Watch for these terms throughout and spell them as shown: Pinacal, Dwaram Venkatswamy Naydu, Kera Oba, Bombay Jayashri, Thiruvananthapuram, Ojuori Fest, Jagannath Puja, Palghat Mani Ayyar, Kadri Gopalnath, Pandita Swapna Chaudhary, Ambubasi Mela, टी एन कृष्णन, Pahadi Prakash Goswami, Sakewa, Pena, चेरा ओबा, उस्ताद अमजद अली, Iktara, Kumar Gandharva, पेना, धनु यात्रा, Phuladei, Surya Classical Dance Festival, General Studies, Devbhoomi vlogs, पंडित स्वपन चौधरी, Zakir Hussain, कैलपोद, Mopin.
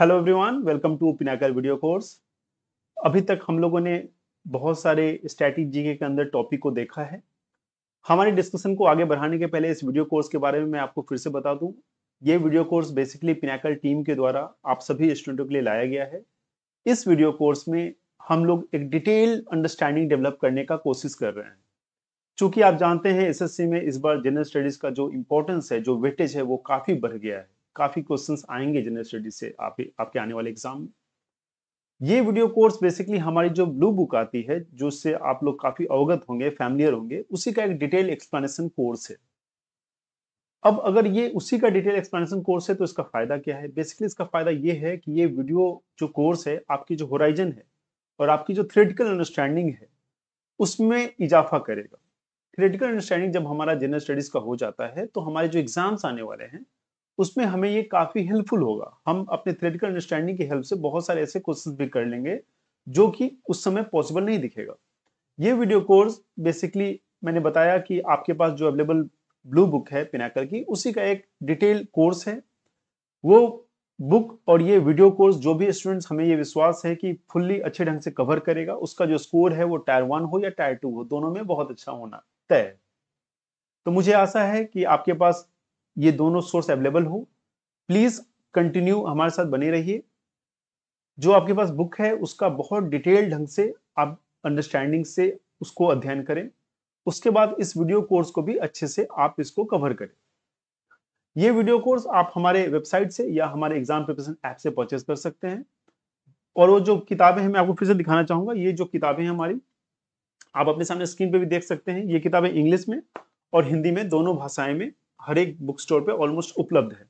Hello everyone, welcome to Pinnacle video course. अभी तक हम लोगों ने बहुत सारे स्टैटिक जीके के अंदर टॉपिक को देखा है। हमारे डिस्कशन को आगे बढ़ाने के पहले इस वीडियो कोर्स के बारे में मैं आपको फिर से बता दूं। ये video course basically Pinnacle team के द्वारा आप सभी स्टूडेंटों के लिए लाया गया है। इस वीडियो कोर्स में हम लोग एक डिटेल अंडरस्टैंडिंग डेवलप करने का कोशिश कर रहे हैं। चूँकि आप जानते हैं SSC में इस बार जनरल स्टडीज़ का जो इम्पोर्टेंस है, जो वेटेज है, वो काफ़ी बढ़ गया है। काफी क्वेश्चंस आएंगे जनरल स्टडीज से आपके आने वाले एग्जाम में। ये वीडियो कोर्स बेसिकली हमारी जो ब्लू बुक आती है, जो से आप लोग काफी अवगत होंगे, फैमिलियर होंगे, उसी का एक डिटेल एक्सप्लेनेशन कोर्स है। अब अगर ये उसी का डिटेल एक्सप्लेनेशन कोर्स है तो इसका फायदा क्या है? बेसिकली इसका फायदा ये है कि ये वीडियो जो कोर्स है, आपकी जो होराइजन है और आपकी जो थ्योरेटिकल अंडरस्टैंडिंग है उसमें इजाफा करेगा। थ्योरेटिकल अंडरस्टैंडिंग जब हमारा जनरल स्टडीज का हो जाता है तो हमारे जो एग्जाम्स आने वाले हैं उसमें हमें ये काफ़ी हेल्पफुल होगा। हम अपने थ्योरेटिकल अंडरस्टैंडिंग की हेल्प से बहुत सारे ऐसे क्वेश्चंस भी कर लेंगे जो कि उस समय पॉसिबल नहीं दिखेगा। ये वीडियो कोर्स बेसिकली मैंने बताया कि आपके पास जो अवेलेबल ब्लू बुक है पिनाकल की, उसी का एक डिटेल कोर्स है। वो बुक और ये वीडियो कोर्स जो भी स्टूडेंट्स, हमें ये विश्वास है कि फुल्ली अच्छे ढंग से कवर करेगा। उसका जो स्कोर है वो टायर 1 हो या टायर 2 हो, दोनों में बहुत अच्छा होना तय है। तो मुझे आशा है कि आपके पास ये दोनों सोर्स अवेलेबल हो। प्लीज कंटिन्यू हमारे साथ बने रहिए। जो आपके पास बुक है उसका बहुत डिटेल ढंग से आप अंडरस्टैंडिंग से उसको अध्ययन करें। उसके बाद इस वीडियो कोर्स को भी अच्छे से आप इसको कवर करें। ये वीडियो कोर्स आप हमारे वेबसाइट से या हमारे एग्जाम प्रिपरेशन ऐप से परचेज कर सकते हैं। और वो जो किताबें हैं, मैं आपको फिर से दिखाना चाहूंगा, ये जो किताबें हैं हमारी, आप अपने सामने स्क्रीन पर भी देख सकते हैं। ये किताबें इंग्लिश में और हिंदी में, दोनों भाषाएं में हर एक बुक स्टोर पे ऑलमोस्ट उपलब्ध है।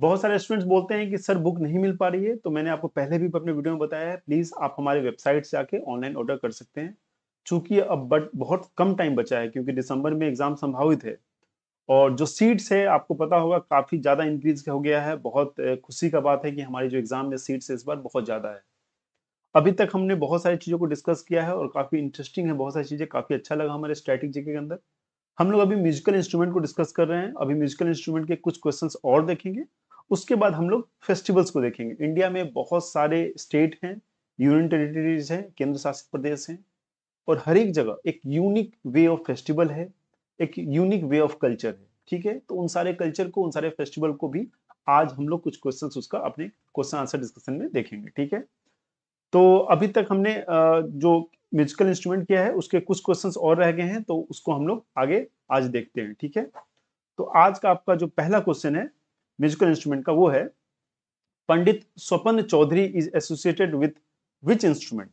बहुत सारे स्टूडेंट्स बोलते हैं कि सर बुक नहीं मिल पा रही है, तो मैंने आपको पहले भी अपने वीडियो में बताया है, प्लीज़ आप हमारे वेबसाइट से आके ऑनलाइन ऑर्डर कर सकते हैं। चूँकि अब बहुत कम टाइम बचा है, क्योंकि दिसंबर में एग्जाम संभावित है और जो सीट्स है आपको पता होगा काफ़ी ज़्यादा इंक्रीज हो गया है। बहुत खुशी का बात है कि हमारी जो एग्ज़ाम में सीट्स इस बार बहुत ज़्यादा है। अभी तक हमने बहुत सारी चीज़ों को डिस्कस किया है और काफ़ी इंटरेस्टिंग है, बहुत सारी चीज़ें, काफ़ी अच्छा लगा हमारे स्टैटिक जीके के अंदर। हम लोग अभी म्यूजिकल इंस्ट्रूमेंट को डिस्कस कर रहे हैं। अभी म्यूजिकल इंस्ट्रूमेंट के कुछ क्वेश्चंस और देखेंगे। उसके बाद हम लोग फेस्टिवल्स को देखेंगे। इंडिया में बहुत सारे स्टेट हैं, यूनियन टेरिटरीज हैं, केंद्र शासित प्रदेश हैं, और हर एक जगह एक यूनिक वे ऑफ फेस्टिवल है, एक यूनिक वे ऑफ कल्चर है। ठीक है, तो उन सारे कल्चर को, उन सारे फेस्टिवल को भी आज हम लोग कुछ क्वेश्चन उसका अपने क्वेश्चन आंसर डिस्कशन में देखेंगे। ठीक है, तो अभी तक हमने जो म्यूजिकल इंस्ट्रूमेंट किया है उसके कुछ क्वेश्चंस और रह गए हैं, तो उसको हम लोग आगे आज देखते हैं। ठीक है, तो आज का आपका जो पहला क्वेश्चन है म्यूजिकल इंस्ट्रूमेंट का, वो है पंडित स्वपन चौधरी is associated with which instrument?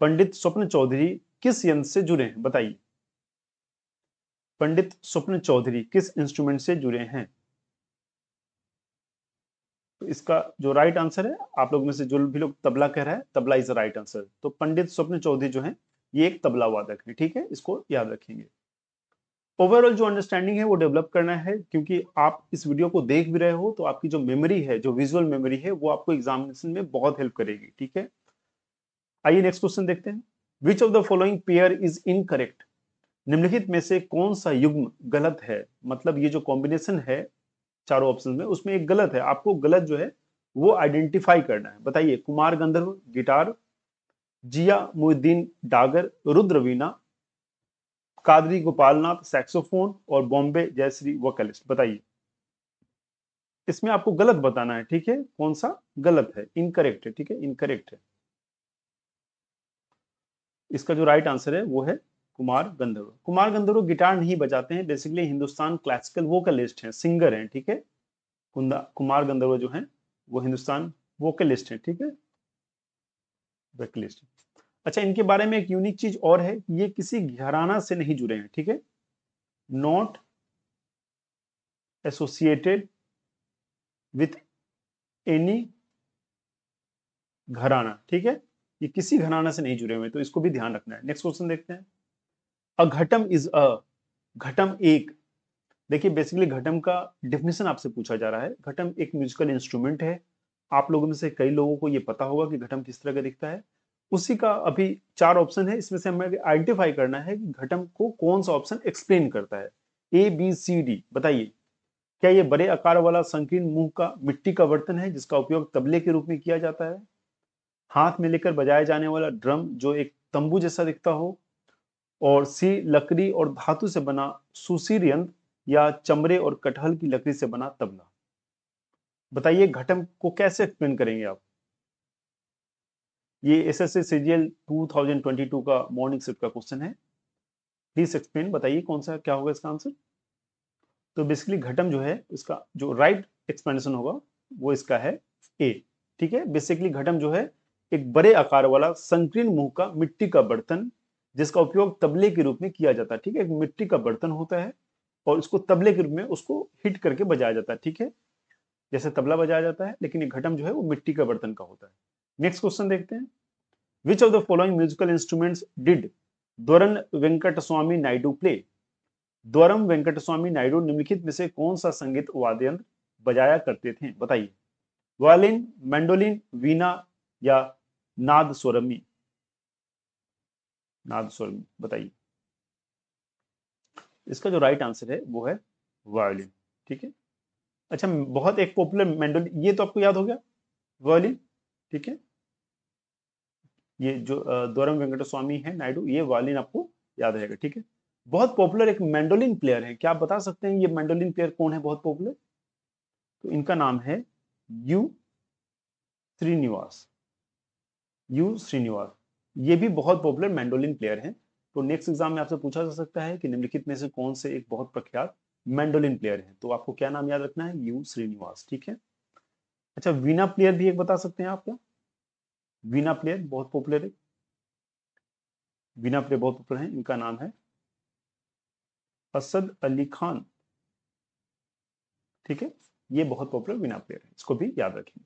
पंडित स्वपन चौधरी किस यंत्र से जुड़े हैं? बताइए, पंडित स्वपन चौधरी किस इंस्ट्रूमेंट से जुड़े हैं? तो इसका जो राइट आंसर है, आप लोग में से जो भी लोग तबला कह रहा है, तबला इज राइट आंसर। तो पंडित स्वप्न चौधरी जो है ये एक तबला वादक है। ठीक है, इसको याद रखेंगे। ओवरऑल जो अंडरस्टैंडिंग है वो डेवलप करना है, क्योंकि आप इस वीडियो को देख भी रहे हो तो आपकी जो मेमोरी है, जो विजुअल मेमोरी है, वो आपको एग्जामिनेशन में बहुत हेल्प करेगी। ठीक है, आइए नेक्स्ट क्वेश्चन देखते हैं। Which of the following pair is incorrect? निम्नलिखित में से कौन सा युग्म गलत है? मतलब ये जो कॉम्बिनेशन है चारों ऑप्शन में, उसमें एक गलत है। आपको गलत जो है वो आइडेंटिफाई करना है। बताइए, कुमार गंधर्व गिटार, जिया मुद्दीन डागर रुद्रवीणा, कादरी गोपालनाथ सैक्सोफोन और बॉम्बे जयश्री वोकलिस्ट। बताइए, इसमें आपको गलत बताना है। ठीक है, कौन सा गलत है, इनकरेक्ट है। ठीक है, इनकरेक्ट है। इसका जो राइट आंसर है वो है कुमार गंधर्व। कुमार गंधर्व गिटार नहीं बजाते हैं, बेसिकली हिंदुस्तान क्लासिकल वोकलिस्ट हैं, सिंगर हैं। ठीक है, कुमार गंधर्व जो हैं वो हिंदुस्तान वोकलिस्ट हैं। ठीक है, वोकलिस्ट। अच्छा, इनके बारे में एक यूनिक चीज और है, ये किसी घराना से नहीं जुड़े हैं। ठीक है, not associated with any gharana. ठीक है, ये किसी घराना से नहीं जुड़े हुए, तो इसको भी ध्यान रखना है। नेक्स्ट क्वेश्चन देखते हैं। अ घटम इज अ, घटम एक। देखिए, बेसिकली घटम का डेफिनेशन आपसे पूछा जा रहा है। घटम एक म्यूजिकल इंस्ट्रूमेंट है। आप लोगों में से कई लोगों को ये पता होगा कि घटम किस तरह का दिखता है। उसी का अभी 4 ऑप्शन है, इसमें से हमें आइडेंटिफाई करना है कि घटम को कौन सा ऑप्शन एक्सप्लेन करता है। A, B, C, D। बताइए, क्या ये बड़े आकार वाला संकीर्ण मुंह का मिट्टी का बर्तन है जिसका उपयोग तबले के रूप में किया जाता है? हाथ में लेकर बजाया जाने वाला ड्रम जो एक तंबू जैसा दिखता हो? और सी, लकड़ी और धातु से बना सुशीर यंत्र या चमड़े और कटहल की लकड़ी से बना तबला? बताइए घटम को कैसे एक्सप्लेन करेंगे आप? ये एसएससी सीजीएल 2022 का मॉर्निंग शिफ्ट का क्वेश्चन है। प्लीज एक्सप्लेन, बताइए कौन सा क्या होगा इसका आंसर। तो बेसिकली घटम जो है इसका जो राइट एक्सप्लेनेशन होगा वो इसका है ए। ठीक है, बेसिकली घटम जो है एक बड़े आकार वाला संकीर्ण मुंह का मिट्टी का बर्तन जिसका उपयोग तबले के रूप में किया जाता है। ठीक है, एक मिट्टी का बर्तन होता है और इसको तबले के रूप में उसको हिट करके बजाया जाता है। ठीक है, जैसे तबला बजाया जाता है, लेकिन ये घटम जो है वो मिट्टी का बर्तन का होता है। नेक्स्ट क्वेश्चन देखते हैं। Which of the following musical instruments did Dwaram Venkataswamy Naidu play? Dwaram Venkataswamy Naidu निम्नलिखित में से कौन सा संगीत वाद्य यंत्र बजाया करते थे? बताइए, वायलिन, मैंडोलिन, वीणा या नाद स्वरमी? नाद स्वरमी बताइए। इसका जो राइट आंसर है वो है वायलिन। ठीक है, अच्छा, बहुत एक पॉपुलर मैंडोलिन, ये तो आपको याद हो गया वायलिन। ठीक है, ये जो द्वारम वेंकटस्वामी है नायडू, ये वायलिन आपको याद रहेगा। ठीक है, बहुत पॉपुलर एक मैंडोलिन प्लेयर है, क्या आप बता सकते हैं ये मैंडोलिन प्लेयर कौन है बहुत पॉपुलर? तो इनका नाम है यू श्रीनिवास। यू श्रीनिवास ये भी बहुत पॉपुलर मैंडोलिन प्लेयर हैं। तो नेक्स्ट एग्जाम में आपसे पूछा जा सकता है कि निम्नलिखित में से कौन से एक बहुत प्रख्यात मैंडोलिन प्लेयर हैं, तो आपको क्या नाम याद रखना है? यू श्रीनिवास। ठीक है, अच्छा, वीणा प्लेयर भी एक बता सकते हैं आप क्या? वीणा प्लेयर बहुत पॉपुलर है, वीणा प्लेयर बहुत पॉपुलर है, इनका नाम है असद अली खान। ठीक है, ये बहुत पॉपुलर वीणा प्लेयर है, इसको भी याद रखेंगे।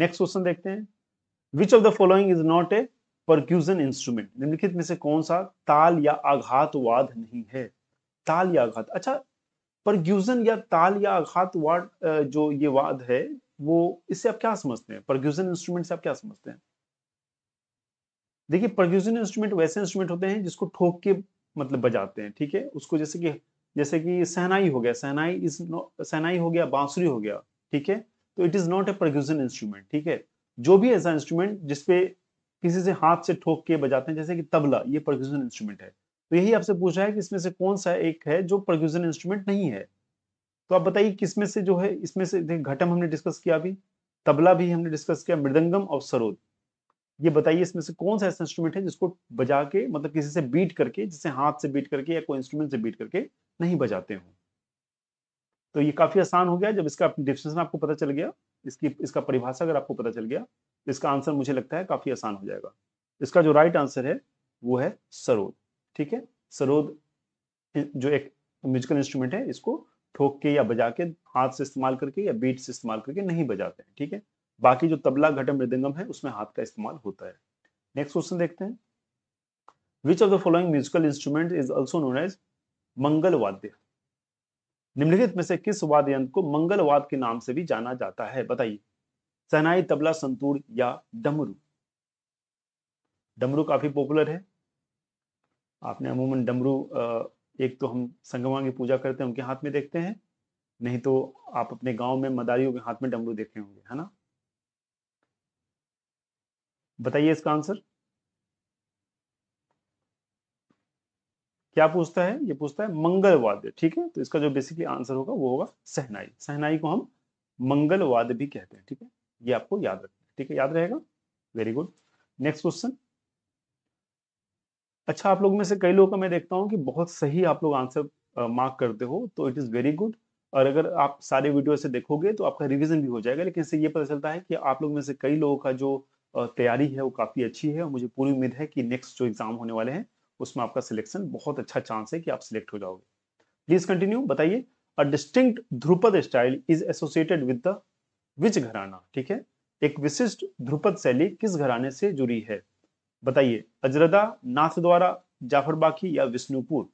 नेक्स्ट क्वेश्चन देखते हैं। Which of the following is not a percussion instrument? निम्नलिखित में से कौन सा ताल या आघातवाद नहीं है? ताल या आघात, अच्छा, पर्क्यूजन या ताल या आघातवाद जो ये वाद है वो, इससे आप क्या समझते हैं? पर्क्यूजन इंस्ट्रूमेंट से आप क्या समझते हैं? देखिए, पर्क्यूजन इंस्ट्रूमेंट वैसे इंस्ट्रूमेंट होते हैं जिसको ठोक के मतलब बजाते हैं। ठीक है, उसको जैसे कि शहनाई हो गया, शहनाई हो गया, बांसुरी हो गया। ठीक है, तो it is not a percussion instrument. ठीक है, जो भी ऐसा इंस्ट्रूमेंट जिसपे किसी से हाथ से ठोक के बजाते हैं, जैसे कि तबला, ये पर्क्यूजन इंस्ट्रूमेंट है। तो यही आपसे पूछ रहा है कि इसमें से कौन सा एक है जो पर्क्यूजन इंस्ट्रूमेंट नहीं है। तो आप बताइए किसमें से जो है, इसमें से घटम हमने डिस्कस किया, अभी तबला भी हमने डिस्कस किया, मृदंगम और सरोद। ये बताइए इसमें से कौन सा ऐसा इंस्ट्रूमेंट है जिसको बजा के मतलब किसी से बीट करके, जिसे हाथ से बीट करके या कोई इंस्ट्रूमेंट से बीट करके नहीं बजाते हो। तो ये काफी आसान हो गया जब इसका डिफिनेशन आपको पता चल गया, इसका परिभाषा अगर आपको पता चल गया, इसका आंसर मुझे लगता है काफी आसान हो जाएगा। इसका जो राइट आंसर है वो है सरोद। ठीक है, सरोद जो एक म्यूजिकल इंस्ट्रूमेंट है, इसको ठोक के या बजा के, हाथ से इस्तेमाल करके या बीट से इस्तेमाल करके नहीं बजाते हैं। ठीक है, बाकी जो तबला, घटम, मृदंगम है उसमें हाथ का इस्तेमाल होता है। नेक्स्ट क्वेश्चन देखते हैं। Which of the following musical instrument is also known as मंगल वाद्य? निम्नलिखित में से किस वाद्य यंत्र को मंगलवाद के नाम से भी जाना जाता है? बताइए, शहनाई, तबला, संतूर या डमरू? डमरू काफी पॉपुलर है, आपने अमूमन डमरू, एक तो हम संगमा की पूजा करते हैं उनके हाथ में देखते हैं, नहीं तो आप अपने गांव में मदारियों के हाथ में डमरू देखे होंगे, है ना? बताइए इसका आंसर क्या पूछता है? ये पूछता है मंगलवाद्य। ठीक है, तो इसका जो बेसिकली आंसर होगा वो होगा शहनाई। शहनाई को हम मंगलवाद्य भी कहते हैं। ठीक है, ये आपको याद रखना है। ठीक है, याद रहेगा, वेरी गुड। Next question. अच्छा, आप लोग में से कई लोगों का मैं देखता हूं कि बहुत सही आप लोग आंसर मार्क करते हो, तो इट इज वेरी गुड। और अगर आप सारे वीडियो से देखोगे तो आपका रिविजन भी हो जाएगा, लेकिन इससे ये पता चलता है कि आप लोग में से कई लोगों का जो तैयारी है वो काफी अच्छी है, और मुझे पूरी उम्मीद है कि नेक्स्ट जो एग्जाम होने वाले हैं उसमें आपका सिलेक्शन, बहुत अच्छा चांस है कि आप सिलेक्ट हो जाओगे। Please continue. बताइए, a distinct Dhrupad style is associated with the which gharana? ठीक है, एक विशिष्ट ध्रुपद शैली किस घराने से जुड़ी है? बताइए, अजरदा, नाथद्वारा, जाफरबाखी या विष्णुपुर?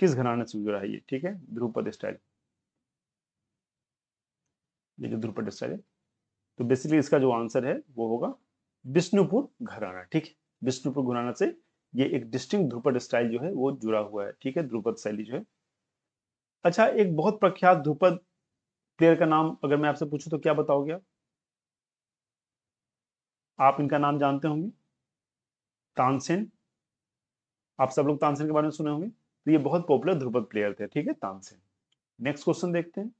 किस घराने से जुड़ा है ये? ठीक है, ध्रुपद स्टाइल, ये जो ध्रुपद स्टाइल है, तो बेसिकली इसका जो आंसर है वो होगा विष्णुपुर घराना। ठीक है, विष्णुपुर घराना से ये एक डिस्टिंक्ट ध्रुपद स्टाइल जो है वो जुड़ा हुआ है। ठीक है, ध्रुपद शैली जो है। अच्छा, एक बहुत प्रख्यात ध्रुपद प्लेयर का नाम अगर मैं आपसे पूछूं तो क्या बताओगे आप इनका नाम जानते होंगे? तानसेन। आप सब लोग तानसेन के बारे में सुने होंगे, तो ये बहुत पॉपुलर ध्रुपद प्लेयर थे, ठीक है, तानसेन। नेक्स्ट क्वेश्चन देखते हैं,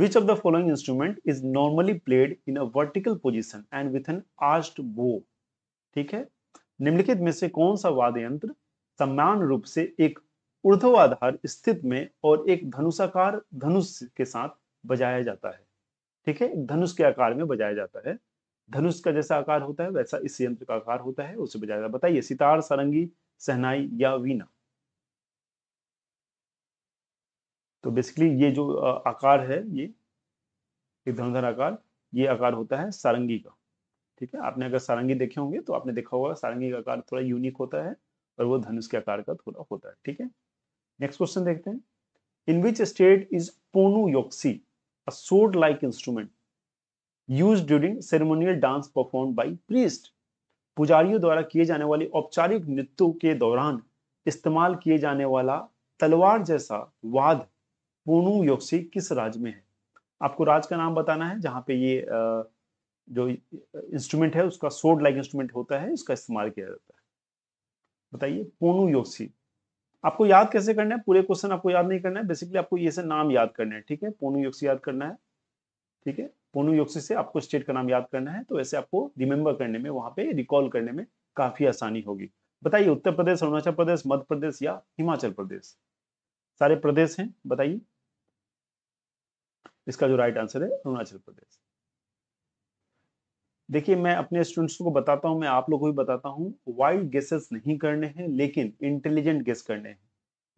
Which of the following instrument is normally played in a vertical position and with an arched bow? ठीक है, निम्नलिखित में से कौन सा वाद्य यंत्र समान रूप से एक ऊर्ध्वाधार स्थित में और एक धनुषाकार धनुष के साथ बजाया जाता है? ठीक है, धनुष के आकार में बजाया जाता है, धनुष का जैसा आकार होता है वैसा इस यंत्र का आकार होता है, उसे बजाया जाता है। बताइए, सितार, सारंगी, शहनाई या वीणा? तो बेसिकली ये जो आकार है, ये एक धनुधार आकार, ये आकार होता है सारंगी का, ठीक है। आपने अगर सारंगी देखे होंगे तो आपने देखा होगा सारंगी का आकार थोड़ा यूनिक होता है और वो धनुष के आकार का थोड़ा होता है, ठीक है। नेक्स्ट क्वेश्चन देखते हैं, in which state is Punu Yoksi a sword like instrument use during ceremonial dance perform by priest? पुजारियों द्वारा किए जाने वाले औपचारिक नृत्यों के दौरान इस्तेमाल किए जाने वाला तलवार जैसा वाद पुनु योक्सी किस राज्य में है? आपको राज्य का नाम बताना है जहाँ पे ये जो इंस्ट्रूमेंट है उसका सोर्ड लाइक इंस्ट्रूमेंट होता है, इसका इस्तेमाल किया जाता है। बताइए, पुनु योक्सी। आपको याद कैसे करना है, पूरे क्वेश्चन आपको याद नहीं करना है, बेसिकली आपको ये से नाम याद करना है, ठीक है। पुनु योक्सी याद करना है, ठीक है, पुनु योक्सी से आपको स्टेट का नाम याद करना है, तो ऐसे आपको रिमेम्बर करने में, वहाँ पे रिकॉल करने में काफी आसानी होगी। बताइए, उत्तर प्रदेश, अरुणाचल प्रदेश, मध्य प्रदेश या हिमाचल प्रदेश? सारे प्रदेश हैं, बताइए। इसका जो राइट आंसर है अरुणाचल प्रदेश। देखिए, मैं अपने स्टूडेंट्स को बताता हूं, मैं आप लोगों को भी बताता हूँ, वाइड गेसेस नहीं करने हैं लेकिन इंटेलिजेंट गेस करने हैं।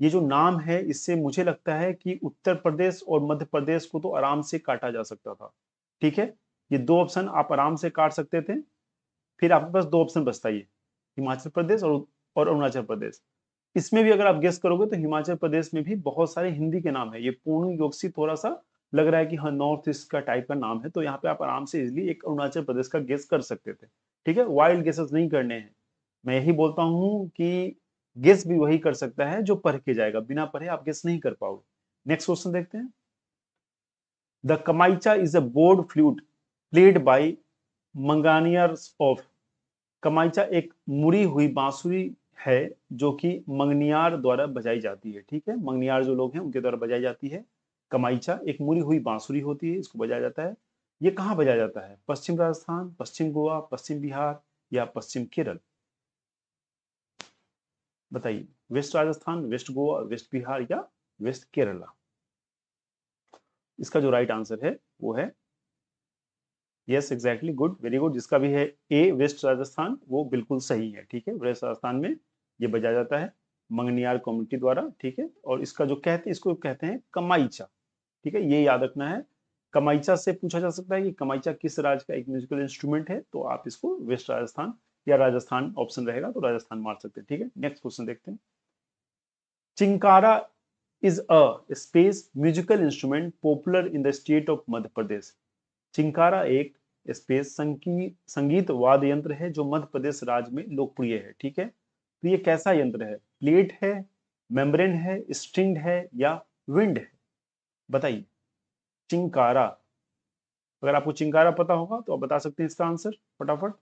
ये जो नाम है इससे मुझे लगता है कि उत्तर प्रदेश और मध्य प्रदेश को तो आराम से काटा जा सकता था, ठीक है, ये दो ऑप्शन आप आराम से काट सकते थे। फिर आपके पास दो ऑप्शन बचता है, हिमाचल प्रदेश और अरुणाचल प्रदेश। इसमें भी अगर आप गेस करोगे तो हिमाचल प्रदेश में भी बहुत सारे हिंदी के नाम है। ये पुनु योक्सी थोड़ा सा लग रहा है कि हाँ नॉर्थ ईस्ट का टाइप का नाम है, तो यहाँ पे आप आराम से इजिली एक अरुणाचल प्रदेश का गेस कर सकते थे, ठीक है। वाइल्ड गेसेस नहीं करने हैं, मैं यही बोलता हूँ कि गेस भी वही कर सकता है जो पढ़ के जाएगा, बिना पढ़े आप गेस नहीं कर पाओगे। नेक्स्ट क्वेश्चन देखते हैं, the Kamaicha is a board flute played by Manganiyars of. Kamaicha एक मुड़ी हुई बांसुरी है जो कि मंगनियार द्वारा बजाई जाती है, ठीक है, मंगनियार जो लोग हैं उनके द्वारा बजाई जाती है। कमाइचा एक मुड़ी हुई बांसुरी होती है, इसको बजाया जाता है। ये कहाँ बजाया जाता है, पश्चिम राजस्थान, पश्चिम गोवा, पश्चिम बिहार या पश्चिम केरल? बताइए, west Rajasthan, west Goa, west Bihar या वेस्ट केरला? इसका जो राइट आंसर है वो है yes, exactly, good, very good. जिसका भी है ए वेस्ट राजस्थान, वो बिल्कुल सही है, ठीक है, वेस्ट राजस्थान में ये बजाया जाता है मंगनियार कम्युनिटी द्वारा, ठीक है। और इसका जो कहते हैं, इसको कहते हैं कमाइचा, ठीक है, ये याद रखना है। कमाइचा से पूछा जा सकता है कि कमाइचा किस राज्य का एक म्यूजिकल इंस्ट्रूमेंट है, तो आप इसको वेस्ट राजस्थान या राजस्थान ऑप्शन रहेगा तो राजस्थान मार सकते हैं, ठीक है। नेक्स्ट क्वेश्चन देखते हैं, chinkara is a space musical instrument popular in the state of Madhya Pradesh. Chinkara एक स्पेस संगीत वाद्य यंत्र है जो मध्य प्रदेश राज्य में लोकप्रिय है, ठीक है। तो ये कैसा यंत्र है, प्लेट है, मेम्ब्रेन है, स्ट्रिंग है या विंड है? बताइए, चिंकारा। अगर आपको चिंकारा पता होगा तो आप बता सकते हैं इसका आंसर फटाफट।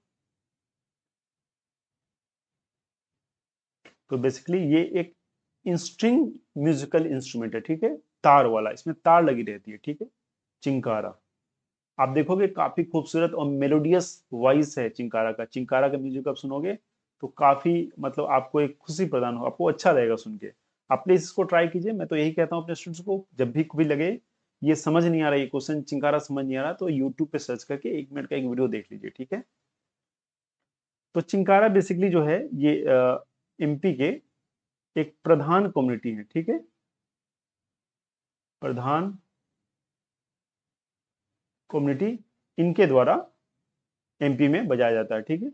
तो बेसिकली ये एक स्ट्रिंग म्यूजिकल इंस्ट्रूमेंट है, ठीक है, तार वाला, इसमें तार लगी रहती है, ठीक है, चिंकारा। आप देखोगे काफी खूबसूरत और मेलोडियस वॉइस है चिंकारा का। चिंकारा का म्यूजिक आप सुनोगे तो काफी, मतलब आपको एक खुशी प्रदान हो, आपको अच्छा रहेगा सुन के। आप प्लीज इसको ट्राई कीजिए, मैं तो यही कहता हूँ अपने स्टूडेंट्स को, जब भी कभी लगे ये समझ नहीं आ रहा, ये क्वेश्चन चिंकारा समझ नहीं आ रहा, तो यूट्यूब पे सर्च करके 1 मिनट का एक वीडियो देख लीजिए, ठीक है। तो चिंकारा बेसिकली जो है ये एमपी के एक प्रधान कम्युनिटी है, ठीक है, प्रधान कम्युनिटी, इनके द्वारा एमपी में बजाया जाता है, ठीक है।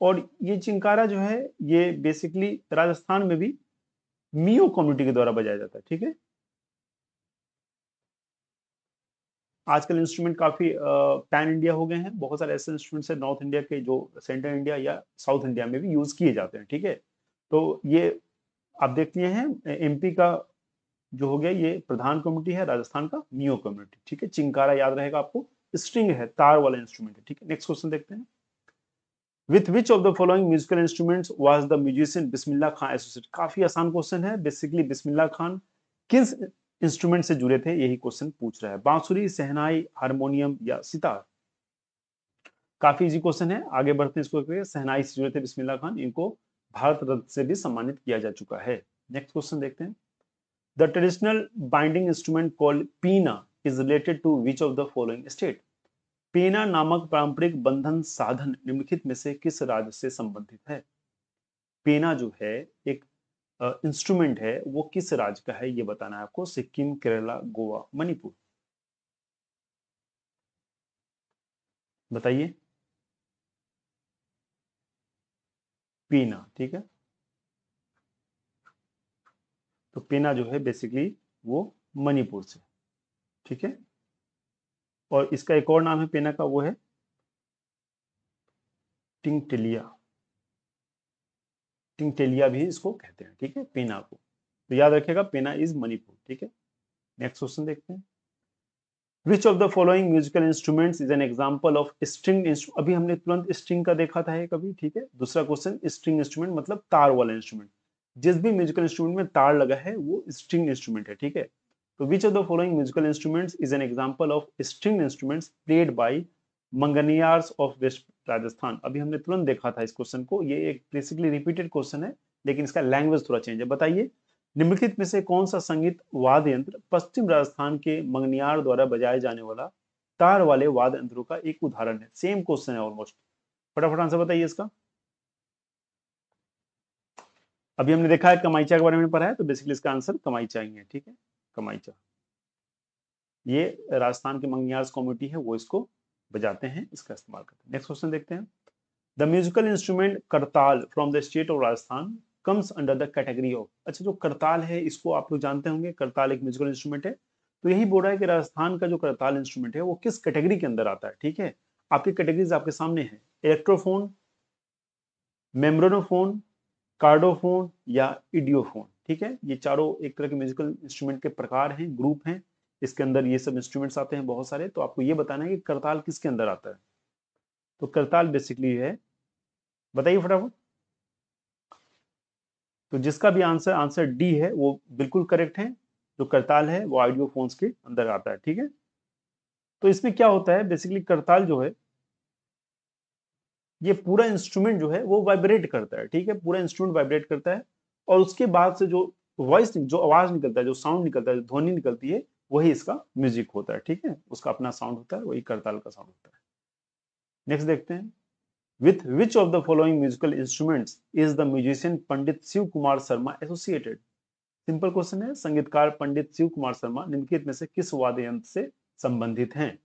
और ये चिंकारा जो है ये बेसिकली राजस्थान में भी मियो कम्युनिटी के द्वारा बजाया जाता है, ठीक है। आजकल इंस्ट्रूमेंट काफी पैन इंडिया हो गए हैं, बहुत सारे ऐसे इंस्ट्रूमेंट्स हैं नॉर्थ इंडिया के जो सेंट्रल इंडिया या साउथ इंडिया में भी यूज किए जाते हैं, ठीक है। तो ये आप देखते हैं एमपी का जो हो गया ये प्रधान कम्युनिटी है राजस्थान का मियो कम्युनिटी। ठीक है, चिंकारा याद रहेगा आपको, स्ट्रिंग है तार वाला इंस्ट्रूमेंट है। ठीक है, नेक्स्ट क्वेश्चन देखते हैं। With which of the following musical instruments was the musician Bismillah Khan associated. काफी आसान क्वेश्चन है, बेसिकली बिस्मिल्लाह खान किस इंस्ट्रूमेंट से जुड़े थे यही क्वेश्चन पूछ रहा है, बांसुरी, शहनाई, हारमोनियम या सितार। काफी इजी क्वेश्चन है, आगे बढ़ते हैं इसको। शहनाई से जुड़े थे बिस्मिल्लाह खान, इनको भारत रत्न से भी सम्मानित किया जा चुका है। नेक्स्ट क्वेश्चन देखते हैं। The traditional binding instrument called Pena is related to which of the following state? Pena नामक पारंपरिक बंधन साधन निम्नलिखित में से किस राज्य से संबंधित है? Pena जो है एक इंस्ट्रूमेंट है, वो किस राज्य का है ये बताना है आपको। सिक्किम, केरला, गोवा, मणिपुर, बताइए। Pena, ठीक है, तो पेना जो है बेसिकली वो मणिपुर से। ठीक है, और इसका एक और नाम है पेना का, वो है टिंगटेलिया, टिंगटेलिया भी इसको कहते हैं। ठीक है, पेना को तो याद रखिएगा, पेना इज मणिपुर। ठीक है, नेक्स्ट क्वेश्चन देखते हैं। Which of the following musical instruments is an example of string instrument. अभी हमने तुरंत स्ट्रिंग का देखा था कभी। ठीक है, दूसरा क्वेश्चन स्ट्रिंग इंस्ट्रूमेंट मतलब तार वाला इंस्ट्रूमेंट, जिस भी म्यूजिकल इंस्ट्रूमेंट में तार लगा है वो स्ट्रिंग इंस्ट्रूमेंट है। ठीक है, तो which of the following musical instruments is an example of string instruments played by Manganiyars of west Rajasthan. अभी हमने तुरंत देखा था इस क्वेश्चन को, ये एक बेसिकली रिपीटेड क्वेश्चन है लेकिन इसका लैंग्वेज थोड़ा चेंज है। बताइए, निम्नलिखित में से कौन सा संगीत वाद्य यंत्र पश्चिम राजस्थान के मंगनियार द्वारा बजाया जाने वाला तार वाले वाद्य यंत्रों का एक उदाहरण है? सेम क्वेश्चन है ऑलमोस्ट, फटाफट आंसर बताइए इसका। अभी हमने देखा है कमाइचा के बारे में पढ़ा है, तो बेसिकली इसका आंसर कमाइचा ही है। ठीक है, कमाइचा, ये राजस्थान के मंगनियार्स कम्युनिटी है वो इसको बजाते हैं, इसका इस्तेमाल करते हैं। नेक्स्ट क्वेश्चन देखते हैं। द म्यूजिकल इंस्ट्रूमेंट करताल from the state of Rajasthan comes under the category of. अच्छा, जो करताल है इसको आप लोग जानते होंगे, करताल एक म्यूजिकल इंस्ट्रूमेंट है, तो यही बोल रहा है कि राजस्थान का जो करताल इंस्ट्रूमेंट है वो किस कैटेगरी के अंदर आता है। ठीक है, आपकी कैटेगरीज आपके सामने है, इलेक्ट्रोफोन, मेम्ब्रेनोफोन, कार्डोफोन या इडियोफोन। ठीक है, ये चारों एक तरह के म्यूजिकल इंस्ट्रूमेंट के प्रकार हैं, ग्रुप हैं, इसके अंदर ये सब इंस्ट्रूमेंट्स आते हैं बहुत सारे। तो आपको ये बताना है कि करताल किसके अंदर आता है, तो करताल बेसिकली है, बताइए फटाफट। तो जिसका भी आंसर डी है वो बिल्कुल करेक्ट है, जो करताल है वो आइडियोफोन्स के अंदर आता है। ठीक है, तो इसमें क्या होता है बेसिकली, करताल जो है ये पूरा इंस्ट्रूमेंट जो है वो वाइब्रेट करता है। ठीक है, पूरा इंस्ट्रूमेंट वाइब्रेट करता है और उसके बाद से जो वॉइस, जो आवाज निकलता है, जो साउंड निकलता है, जो ध्वनि निकलती है, वही इसका म्यूजिक होता है। ठीक है, उसका अपना साउंड होता है, वही करताल का साउंड होता है। नेक्स्ट देखते हैं। With which of the following musical instruments is the musician Pandit Shiv Kumar Sharma associated. Simple question है, संगीतकार पंडित शिव कुमार शर्मा निम्नलिखित में से किस वाद्य यंत्र से संबंधित हैं?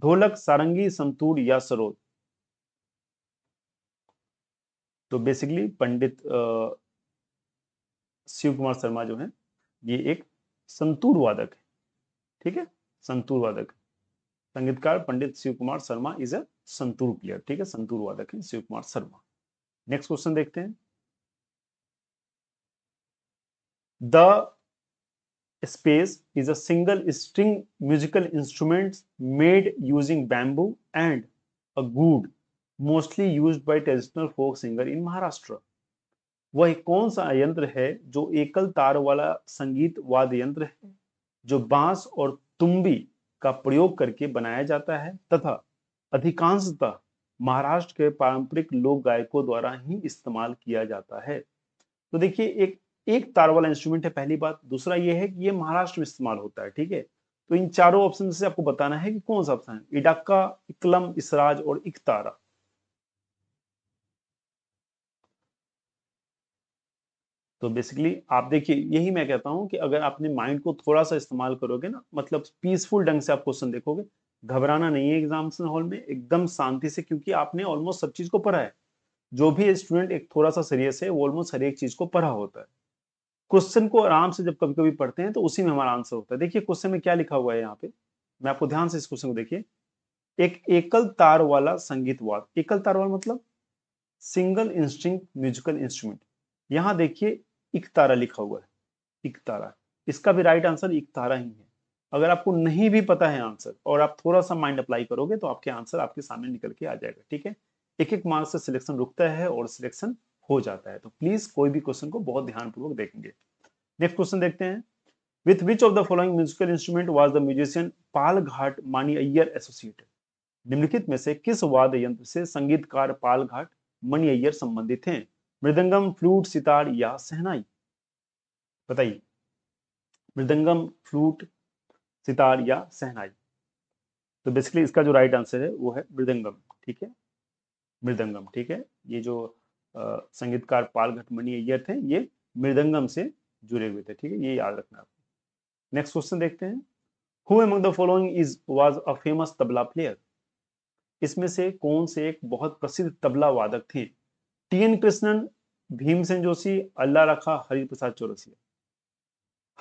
ढोलक, सारंगी, संतूर या सरोद। तो बेसिकली पंडित शिव कुमार शर्मा जो है ये एक संतूर वादक है। ठीक है, संतूर वादक, संगीतकार Pandit Shiv Kumar Sharma is a santoor player. ठीक है, संतूर वादक है शिव कुमार शर्मा। नेक्स्ट क्वेश्चन देखते हैं। The space is a single string musical instrument made using bamboo and a gourd mostly use by traditional folk singer in Maharashtra. वह कौन सा यंत्र है जो एकल तार वाला संगीत वाद्य यंत्र है जो बांस और तुम्बी का प्रयोग करके बनाया जाता है तथा अधिकांशतः महाराष्ट्र के पारंपरिक लोक गायकों द्वारा ही इस्तेमाल किया जाता है? तो देखिए, एक तार वाला इंस्ट्रूमेंट है पहली बात, दूसरा यह है कि यह महाराष्ट्र में इस्तेमाल होता है। ठीक है, तो इन चारों ऑप्शन से आपको बताना है कि कौन सा ऑप्शन है। इडाक्का, इकलम, इसराज और इकतारा। तो बेसिकली आप देखिए, यही मैं कहता हूं कि अगर आपने माइंड को थोड़ा सा इस्तेमाल करोगे ना, मतलब पीसफुल ढंग से आप क्वेश्चन देखोगे, घबराना नहीं है एग्जामिनेशन हॉल में, एकदम शांति से, क्योंकि आपने ऑलमोस्ट सब चीज को पढ़ा है। जो भी स्टूडेंट एक थोड़ा सा सीरियस है वो ऑलमोस्ट हर एक चीज को पढ़ा होता है। क्वेश्चन को आराम से जब कभी कभी पढ़ते हैं तो उसी में हमारा आंसर होता है। देखिए क्वेश्चन में क्या लिखा हुआ है यहाँ पे, मैं आपको ध्यान से इस क्वेश्चन को देखिए। एक एकल तार वाला संगीत वाद्य, एकल तार वाला मतलब सिंगल इंस्ट्रिंग म्यूजिकल इंस्ट्रूमेंट। यहाँ देखिए इकतारा लिखा हुआ है, इकतारा इसका भी राइट आंसर इकतारा ही है। अगर आपको नहीं भी पता है आंसर और आप थोड़ा सा माइंड अप्लाई करोगे तो आपके आंसर आपके सामने निकल के आ जाएगा। ठीक है, एक एक मार्क्स से सिलेक्शन रुकता है और सिलेक्शन हो जाता है, तो प्लीज कोई भी क्वेश्चन को बहुत ध्यानपूर्वक देखेंगे। नेक्स्ट क्वेश्चन देखते हैं, with which of the following musical instrument was the musician Palghat Mani Iyer associated. निम्नलिखित में से किस वाद्य यंत्र से संगीतकार पालघाट मणि अय्यर संबंधित हैं? मृदंगम, फ्लूट, सितार या शहनाई। बताइए, मृदंगम, फ्लूट, सितार या शहनाई। तो बेसिकली इसका जो राइट आंसर है वो है मृदंगम। ठीक है, मृदंगम। ठीक है, ये जो संगीतकार पालघाट मणि अय्यर थे ये मृदंगम से जुड़े हुए थे। ठीक है, ये याद रखना आपको। नेक्स्ट क्वेश्चन देखते हैं, who among the following is was a famous tabla player. इसमें से कौन से एक बहुत प्रसिद्ध तबला वादक थे? टी एन कृष्णन, Bhimsen Joshi, Allah Rakha, Hariprasad Chaurasia.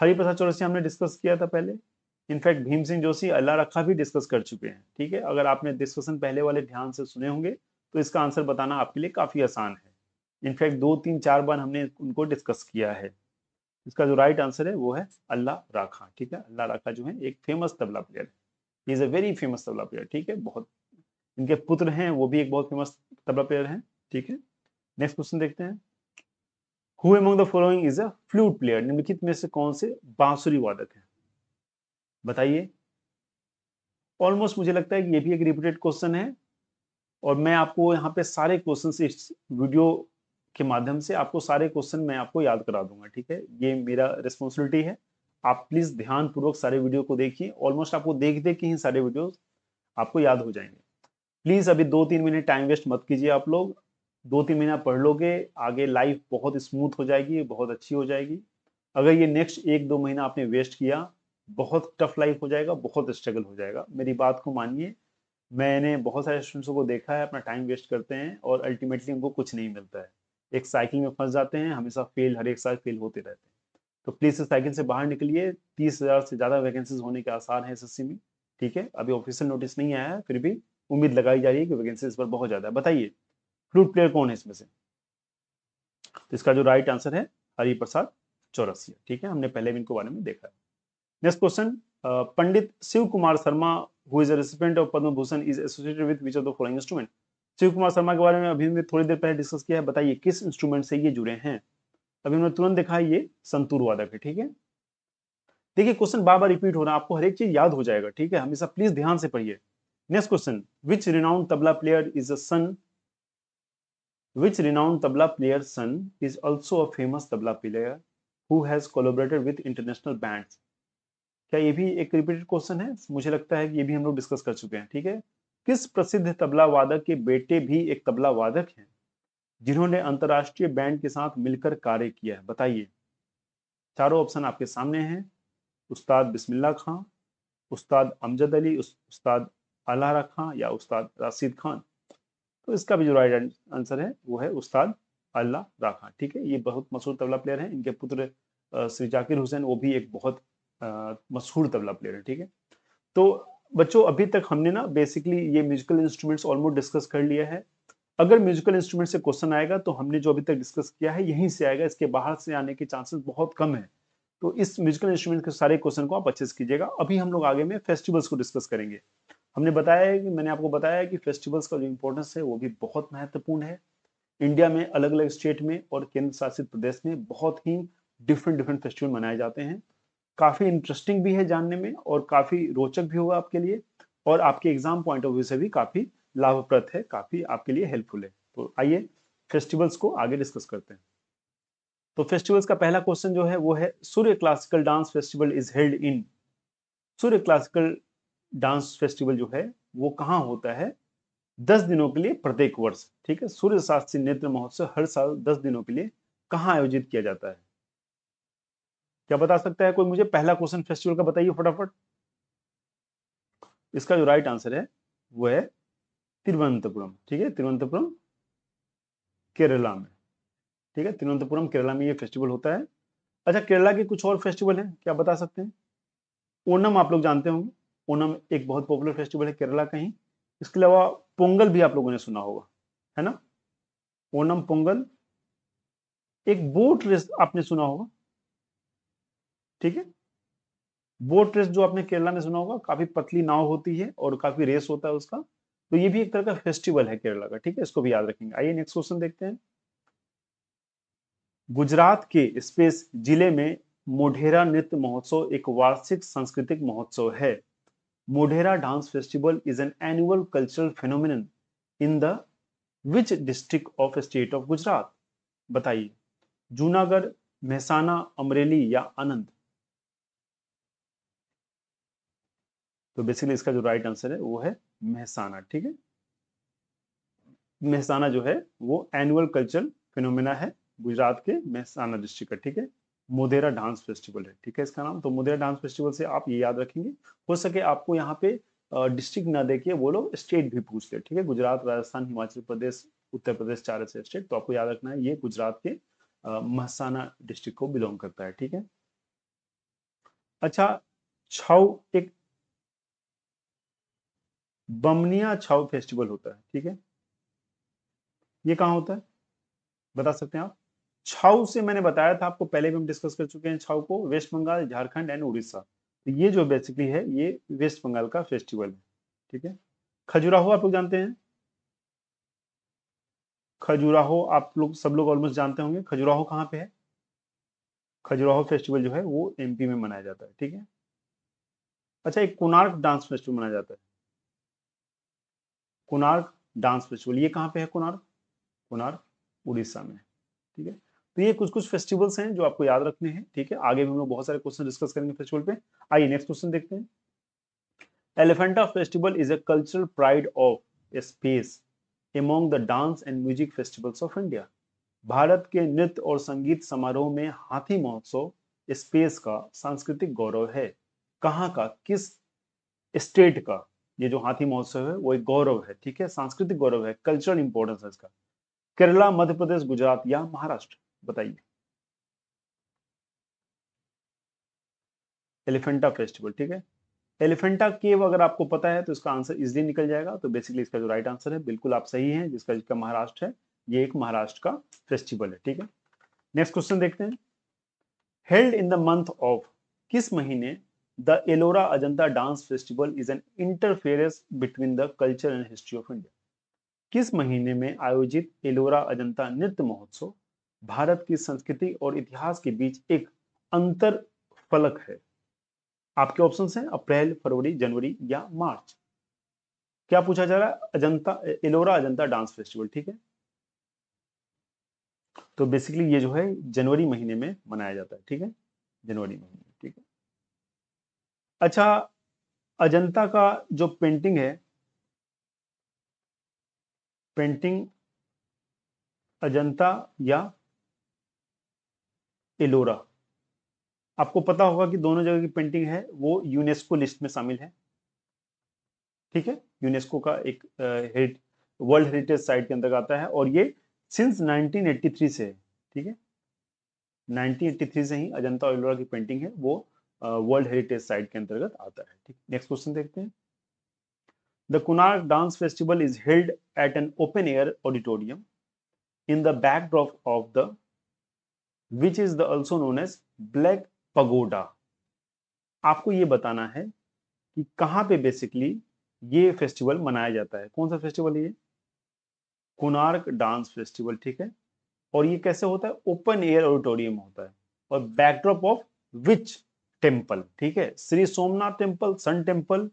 हरिप्रसाद चौरसिया हमने डिस्कस किया था पहले, इनफैक्ट भीमसेन जोशी, अल्लाह रखा भी डिस्कस कर चुके हैं। ठीक है, अगर आपने डिस्कशन पहले वाले ध्यान से सुने होंगे तो इसका आंसर बताना आपके लिए काफी आसान है। इनफैक्ट 2, 3, 4 बार हमने उनको डिस्कस किया है। इसका जो राइट आंसर है वो है अल्लाह रखा। ठीक है, अल्लाह रखा जो है एक फेमस तबला प्लेयर है, is a very famous tabla player. ठीक है, बहुत इनके पुत्र हैं वो भी एक बहुत फेमस तबला प्लेयर हैं। ठीक है, नेक्स्ट क्वेश्चन देखते हैं, who among the following is a flute player. निम्नलिखित में से कौन से बांसुरी वादक हैं? बताइए। ऑलमोस्ट मुझे लगता है कि ये भी एक रिपीटेड क्वेश्चन है और मैं आपको यहाँ पे सारे क्वेश्चंस इस वीडियो के माध्यम से आपको सारे क्वेश्चन मैं आपको याद करा दूंगा। ठीक है, ये मेरा रिस्पॉन्सिबिलिटी है। आप प्लीज ध्यानपूर्वक सारे वीडियो को देखिए, ऑलमोस्ट आपको देख देख के ही सारे वीडियो आपको याद हो जाएंगे। प्लीज अभी 2-3 मिनट टाइम वेस्ट मत कीजिए। आप लोग 2-3 महीना पढ़ लोगे, आगे लाइफ बहुत स्मूथ हो जाएगी, बहुत अच्छी हो जाएगी। अगर ये नेक्स्ट 1-2 महीना आपने वेस्ट किया, बहुत टफ लाइफ हो जाएगा, बहुत स्ट्रगल हो जाएगा। मेरी बात को मानिए, मैंने बहुत सारे स्टूडेंट्स को देखा है अपना टाइम वेस्ट करते हैं और अल्टीमेटली उनको कुछ नहीं मिलता है, एक साइकिल में फंस जाते हैं, हमेशा फेल, हर एक साल फेल होते रहते हैं। तो प्लीज इस साइकिल से बाहर निकलिए। 30,000 से ज्यादा वैकेंसीज होने के आसार है SSC में। ठीक है, अभी ऑफिशियल नोटिस नहीं आया है, फिर भी उम्मीद लगाई जा रही है कि वैकेंसी इस पर बहुत ज्यादा है। बताइए फ्लूट प्लेयर कौन है इसमें से? तो इसका जो राइट आंसर है हरिप्रसाद चौरसिया। ठीक है, हमने पहले भी इनको बारे में देखा है। Next question, Pandit Shiv Kumar Sharma who is a recipient of Padma Bhushan is associated with which of the following instrument. Shiv Kumar Sharma के बारे में अभी हमने थोड़ी देर पहले डिस्कस किया है। बताइए किस इंस्ट्रूमेंट से ये जुड़े हैं? अभी हमने तुरंत देखा है ये संतूर वादक है। ठीक है, देखिए क्वेश्चन बार बार रिपीट हो रहा है, आपको हर एक चीज याद हो जाएगा। ठीक है, हमेशा प्लीज ध्यान से पढ़िए। Next question, which renowned tabla player is a son, which renowned tabla player son is also a famous tabla player who has collaborated with international bands. क्या ये भी एक रिपीटेड क्वेश्चन है? मुझे लगता है कि ये भी हम लोग डिस्कस कर चुके हैं। ठीक है, किस प्रसिद्ध तबला वादक के बेटे भी एक तबला वादक हैं जिन्होंने अंतर्राष्ट्रीय बैंड के साथ मिलकर कार्य किया है? बताइए, चारों ऑप्शन आपके सामने हैं, उस्ताद बिस्मिल्ला खां, उस्ताद अमजद अली, उस्ताद अल्लाह रखा या उस्ताद राशिद खान। तो इसका भी जो राइट आंसर है वो है उस्ताद अल्लाह रखा। ठीक है, ये बहुत मशहूर तबला प्लेयर हैं, इनके पुत्र श्री जाकिर हुसैन वो भी एक बहुत मशहूर तबला प्लेयर है। ठीक है, तो बच्चों अभी तक हमने ना बेसिकली ये म्यूजिकल इंस्ट्रूमेंट्स ऑलमोस्ट डिस्कस कर लिया है। अगर म्यूजिकल इंस्ट्रूमेंट से क्वेश्चन आएगा तो हमने जो अभी तक डिस्कस किया है यहीं से आएगा, इसके बाहर से आने के चांसेस बहुत कम है। तो इस म्यूजिकल इंस्ट्रूमेंट के सारे क्वेश्चन को आप अच्छे से कीजिएगा। अभी हम लोग आगे में फेस्टिवल्स को डिस्कस करेंगे। हमने बताया है कि मैंने आपको बताया है कि फेस्टिवल्स का जो इम्पोर्टेंस है वो भी बहुत महत्वपूर्ण है। इंडिया में अलग अलग स्टेट में और केंद्र शासित प्रदेश में बहुत ही डिफरेंट फेस्टिवल मनाए जाते हैं। काफी इंटरेस्टिंग भी है जानने में और काफी रोचक भी होगा आपके लिए, और आपके एग्जाम पॉइंट ऑफ व्यू से भी काफी लाभप्रद है, काफी आपके लिए हेल्पफुल है। तो आइए फेस्टिवल्स को आगे डिस्कस करते हैं। तो फेस्टिवल्स का पहला क्वेश्चन जो है वो है Surya classical dance festival is held in. Surya classical dance festival जो है वो कहाँ होता है? 10 दिनों के लिए प्रत्येक वर्ष। ठीक है, सूर्य शास्त्री नेत्र महोत्सव हर साल 10 दिनों के लिए कहाँ आयोजित किया जाता है? क्या बता सकता है कोई मुझे पहला क्वेश्चन फेस्टिवल का? बताइए फटाफट। इसका जो राइट आंसर है वो है तिरुवनंतपुरम। ठीक है, तिरुवनंतपुरम केरला में। ठीक है, तिरुवनंतपुरम केरला में ये फेस्टिवल होता है। अच्छा, केरला के कुछ और फेस्टिवल हैं, क्या बता सकते हैं? ओणम आप लोग जानते होंगे, ओणम एक बहुत पॉपुलर फेस्टिवल है केरला का ही। इसके अलावा पोंगल भी आप लोगों ने सुना होगा, है ना? ओणम, पोंगल, एक बोट रेस आपने सुना होगा। ठीक है। बोट रेस जो आपने केरला में सुना होगा, काफी पतली नाव होती है और काफी रेस होता है उसका, तो ये भी एक तरह का फेस्टिवल है केरला का, ठीक है, इसको भी याद रखेंगे। आइए नेक्स्ट क्वेश्चन देखते हैं। गुजरात के स्पेस जिले में मोढेरा नृत्य महोत्सव एक वार्षिक सांस्कृतिक महोत्सव है। Modhera dance festival is an annual cultural phenomenon in the which district of state of Gujarat? बताइए, जूनागढ़, मेहसाना, अमरेली या आनंद? तो बेसिकली इसका जो राइट आंसर है वो है मेहसाना, ठीक है। मेहसाना जो है वो एनुअल कल्चरल फिनोमेना है गुजरात के मेहसाना डिस्ट्रिक्ट का, ठीक है। मोढेरा डांस फेस्टिवल है, ठीक है, इसका नाम। तो मोढेरा डांस फेस्टिवल से आप ये याद रखेंगे। हो सके आपको यहाँ पे डिस्ट्रिक्ट ना देखिए, वो लोग स्टेट भी पूछते हैं, ठीक है। गुजरात, राजस्थान, हिमाचल प्रदेश, उत्तर प्रदेश, चार ऐसे स्टेट। तो आपको याद रखना है ये गुजरात के महसाना डिस्ट्रिक्ट को बिलोंग करता है, ठीक है। अच्छा, छाऊ, एक बमनिया छाऊ फेस्टिवल होता है, ठीक है। ये कहाँ होता है बता सकते हैं आप? छाऊ से मैंने बताया था आपको, पहले भी हम डिस्कस कर चुके हैं छाऊ को, वेस्ट बंगाल, झारखंड एंड उड़ीसा। तो ये जो बेसिकली है ये वेस्ट बंगाल का फेस्टिवल है, ठीक है। खजुराहो आप लोग जानते हैं, खजुराहो आप लोग सब लोग ऑलमोस्ट जानते होंगे। खजुराहो कहाँ पे है? खजुराहो फेस्टिवल जो है वो एमपी में मनाया जाता है, ठीक है। अच्छा, एक कोणार्क डांस फेस्टिवल मनाया जाता है, कोणार्क डांस फेस्टिवल। ये कहाँ पे है कोणार्क? कोणार्क उड़ीसा में, ठीक है। तो ये कुछ कुछ फेस्टिवल्स हैं जो आपको याद रखने हैं, ठीक है। आगे भी हम लोग बहुत सारे क्वेश्चन डिस्कस करेंगे फेस्टिवल पे। आइए नेक्स्ट क्वेश्चन देखते हैं। Elephanta festival is a cultural pride of space among the dance and music festivals of India. Bharat के नृत्य और संगीत समारोह में हाथी महोत्सव स्पेस का सांस्कृतिक गौरव है। कहाँ का, किस स्टेट का ये जो हाथी महोत्सव है वो एक गौरव है, ठीक है, सांस्कृतिक गौरव है, कल्चरल इंपॉर्टेंस है इसका। केरला, मध्य प्रदेश, गुजरात या महाराष्ट्र? बताइए। एलिफेंटा फेस्टिवल, ठीक है। एलिफेंटा केव अगर आपको पता है तो इसका आंसर इजली निकल जाएगा। तो बेसिकली इसका जो राइट आंसर है, बिल्कुल आप सही हैं, जिसका महाराष्ट्र है, ये एक महाराष्ट्र का फेस्टिवल है, ठीक है। नेक्स्ट क्वेश्चन देखते हैं। Held in the month of, किस महीने the Ellora Ajanta dance festival is an interference between the culture and history of India? किस महीने में आयोजित एलोरा अजंता नृत्य महोत्सव भारत की संस्कृति और इतिहास के बीच एक अंतर फलक है? आपके ऑप्शंस हैं अप्रैल, फरवरी, जनवरी या मार्च। क्या पूछा जा रहा है? अजंता, एलोरा अजंता डांस फेस्टिवल, ठीक है। तो बेसिकली ये जो है जनवरी महीने में मनाया जाता है, ठीक है, जनवरी महीने, ठीक है। अच्छा, अजंता का जो पेंटिंग है, पेंटिंग अजंता या एलोरा, आपको पता होगा कि दोनों जगह की पेंटिंग है वो यूनेस्को लिस्ट में शामिल है, ठीक है। यूनेस्को का एक वर्ल्ड हेरिटेज साइट के अंतर्गत आता है और ये सिंस 1983 से है, ठीक है। 1983 से ही अजंता और एलोरा की पेंटिंग है वो वर्ल्ड हेरिटेज साइट के अंतर्गत आता है, ठीक। नेक्स्ट क्वेश्चन देखते हैं। The Konark dance festival is held at an open air auditorium in the backdrop of the which is the also known as black pagoda. आपको ये बताना है कि कहाँ पे बेसिकली ये फेस्टिवल मनाया जाता है। कौन सा फेस्टिवल है ये? कोणार्क डांस फेस्टिवल, ठीक है। और ये कैसे होता है? ओपन एयर ऑडिटोरियम होता है और बैकड्रॉप ऑफ विच टेम्पल, ठीक है, Shri Somnath temple, sun temple,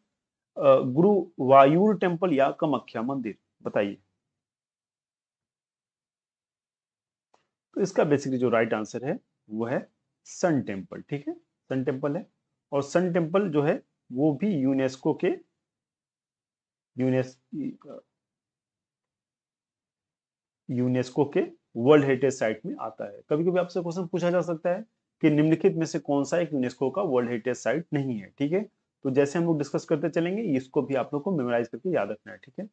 Guruvayur temple या कामाख्या मंदिर? बताइए। तो इसका बेसिकली जो राइट आंसर है वो है सन टेम्पल, ठीक है, सन टेम्पल है। और सन टेम्पल जो है वो भी यूनेस्को के यूनेस्को के वर्ल्ड हेरिटेज साइट में आता है। कभी कभी आपसे क्वेश्चन पूछा जा सकता है कि निम्नलिखित में से कौन सा एक यूनेस्को का वर्ल्ड हेरिटेज साइट नहीं है, ठीक है। तो जैसे हम लोग डिस्कस करते चलेंगे, इसको भी आप लोग को मेमोराइज करके याद रखना है, ठीक है।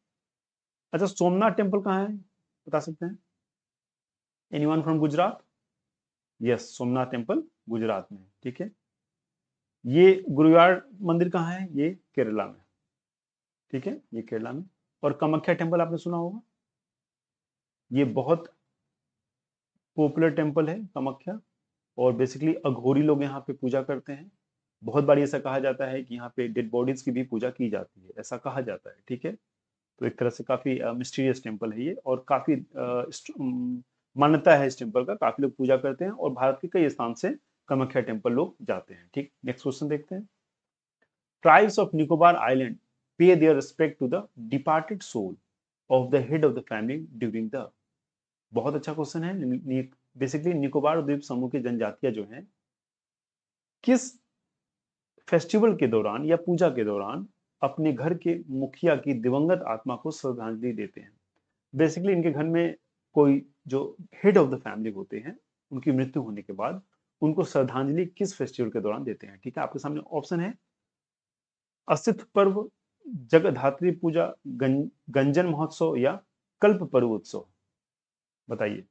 अच्छा, सोमनाथ टेम्पल कहाँ है बता सकते हैं? Anyone from Gujarat? Yes, Somnath temple Gujarat में, ठीक है। ये गुरुवार मंदिर कहाँ है? ये केरला में, ठीक है, ये केरला में। और कामाख्या टेम्पल आपने सुना होगा, ये बहुत पॉपुलर टेम्पल है कामाख्या। और बेसिकली अघोरी लोग यहाँ पे पूजा करते हैं। बहुत बार ऐसा कहा जाता है कि यहाँ पे डेड बॉडीज की भी पूजा की जाती है, ऐसा कहा जाता है, ठीक है। तो एक तरह से काफ़ी मिस्टीरियस टेम्पल है ये और काफ़ी मान्यता है इस टेम्पल का, काफ़ी लोग पूजा करते हैं और भारत के कई स्थान से कामाख्या टेम्पल लोग जाते हैं, ठीक। नेक्स्ट क्वेश्चन देखते हैं। Tribes of Nicobar island pay their respect to the departed soul of the head of the family during the, बहुत अच्छा क्वेश्चन है। बेसिकली निकोबार द्वीप समूह की जनजातियां जो हैं किस फेस्टिवल के दौरान या पूजा के दौरान अपने घर के मुखिया की दिवंगत आत्मा को श्रद्धांजलि देते हैं। बेसिकली इनके घर में कोई जो हेड ऑफ द फैमिली होते हैं उनकी मृत्यु होने के बाद उनको श्रद्धांजलि किस फेस्टिवल के दौरान देते हैं, ठीक है। आपके सामने ऑप्शन है असित पर्व, जगधात्री पूजा, गंजन महोत्सव या कल्प पर्व उत्सव। बताइए,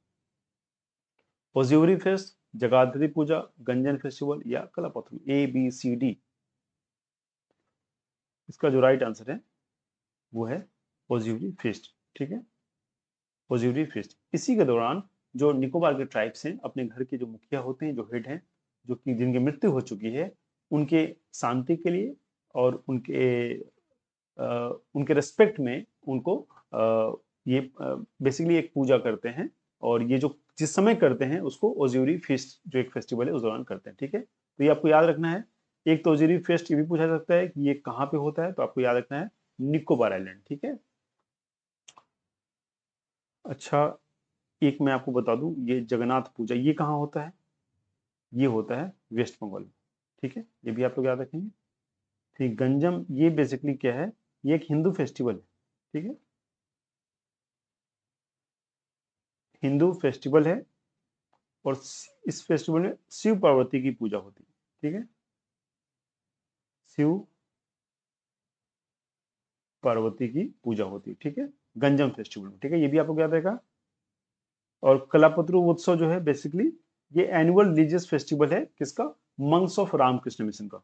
ओज्योरी फेस्ट, जगधात्री पूजा, गंजन फेस्टिवल या कल्प उत्सव। A B C D. इसका जो राइट आंसर है वो है ओज्योरी फेस्ट, ठीक है, ओज्योरी फेस्ट। इसी के दौरान जो निकोबार के ट्राइब्स हैं अपने घर के जो मुखिया होते हैं, जो हेड हैं, जो कि जिनकी मृत्यु हो चुकी है, उनके शांति के लिए और उनके रेस्पेक्ट में उनको ये बेसिकली एक पूजा करते हैं और ये जो जिस समय करते हैं उसको ओज्योरी फेस्ट जो एक फेस्टिवल है उस दौरान करते हैं, ठीक है। तो ये आपको याद रखना है। एक तो ओज्योरी फेस्ट ये भी पूछा सकता है कि ये कहाँ पे होता है, तो आपको याद रखना है निकोबार आइलैंड, ठीक है। अच्छा, एक मैं आपको बता दूं, ये जगन्नाथ पूजा ये कहाँ होता है, ये होता है वेस्ट बंगाल में, ठीक है, ये भी आप लोग याद रखेंगे। ठीक, गंजम ये बेसिकली क्या है, ये एक हिंदू फेस्टिवल है, ठीक है, हिंदू फेस्टिवल है और इस फेस्टिवल में शिव पार्वती की पूजा होती है, ठीक है, शिव पार्वती की पूजा होती है, ठीक है, गंजम फेस्टिवल में, ठीक है, ये भी आपको याद रहेगा। और कलापत्रु उत्सव जो है बेसिकली ये एनुअल रिलीजियस फेस्टिवल है किसका, मंक्स ऑफ रामकृष्ण मिशन का।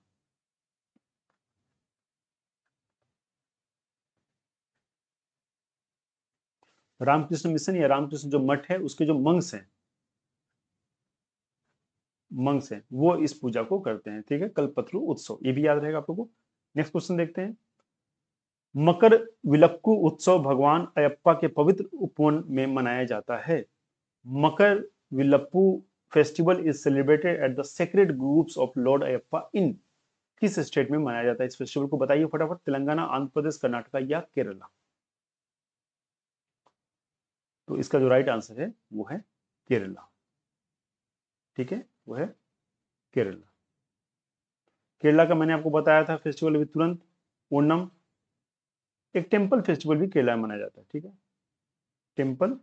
रामकृष्ण मिशन या रामकृष्ण जो मठ है उसके जो मंक्स हैं, वो इस पूजा को करते हैं, ठीक है, कल्पत्रु उत्सव, ये भी याद रहेगा आप लोगों को। नेक्स्ट क्वेश्चन देखते हैं। मकर विलक्कू उत्सव भगवान अयप्पा के पवित्र उपवन में मनाया जाता है। मकर Vilakku festival is celebrated at the sacred groups of lord Ayyappa in, किस स्टेट में मनाया जाता है इस फेस्टिवल को, बताइए फटाफट। तेलंगाना, आंध्र प्रदेश, कर्नाटका या केरला। तो इसका जो राइट आंसर है वो है केरला, ठीक है, वो है केरला। केरला का मैंने आपको बताया था फेस्टिवल भी तुरंत, ओणम, एक टेंपल फेस्टिवल भी केरला में मनाया जाता है, ठीक है, टेंपल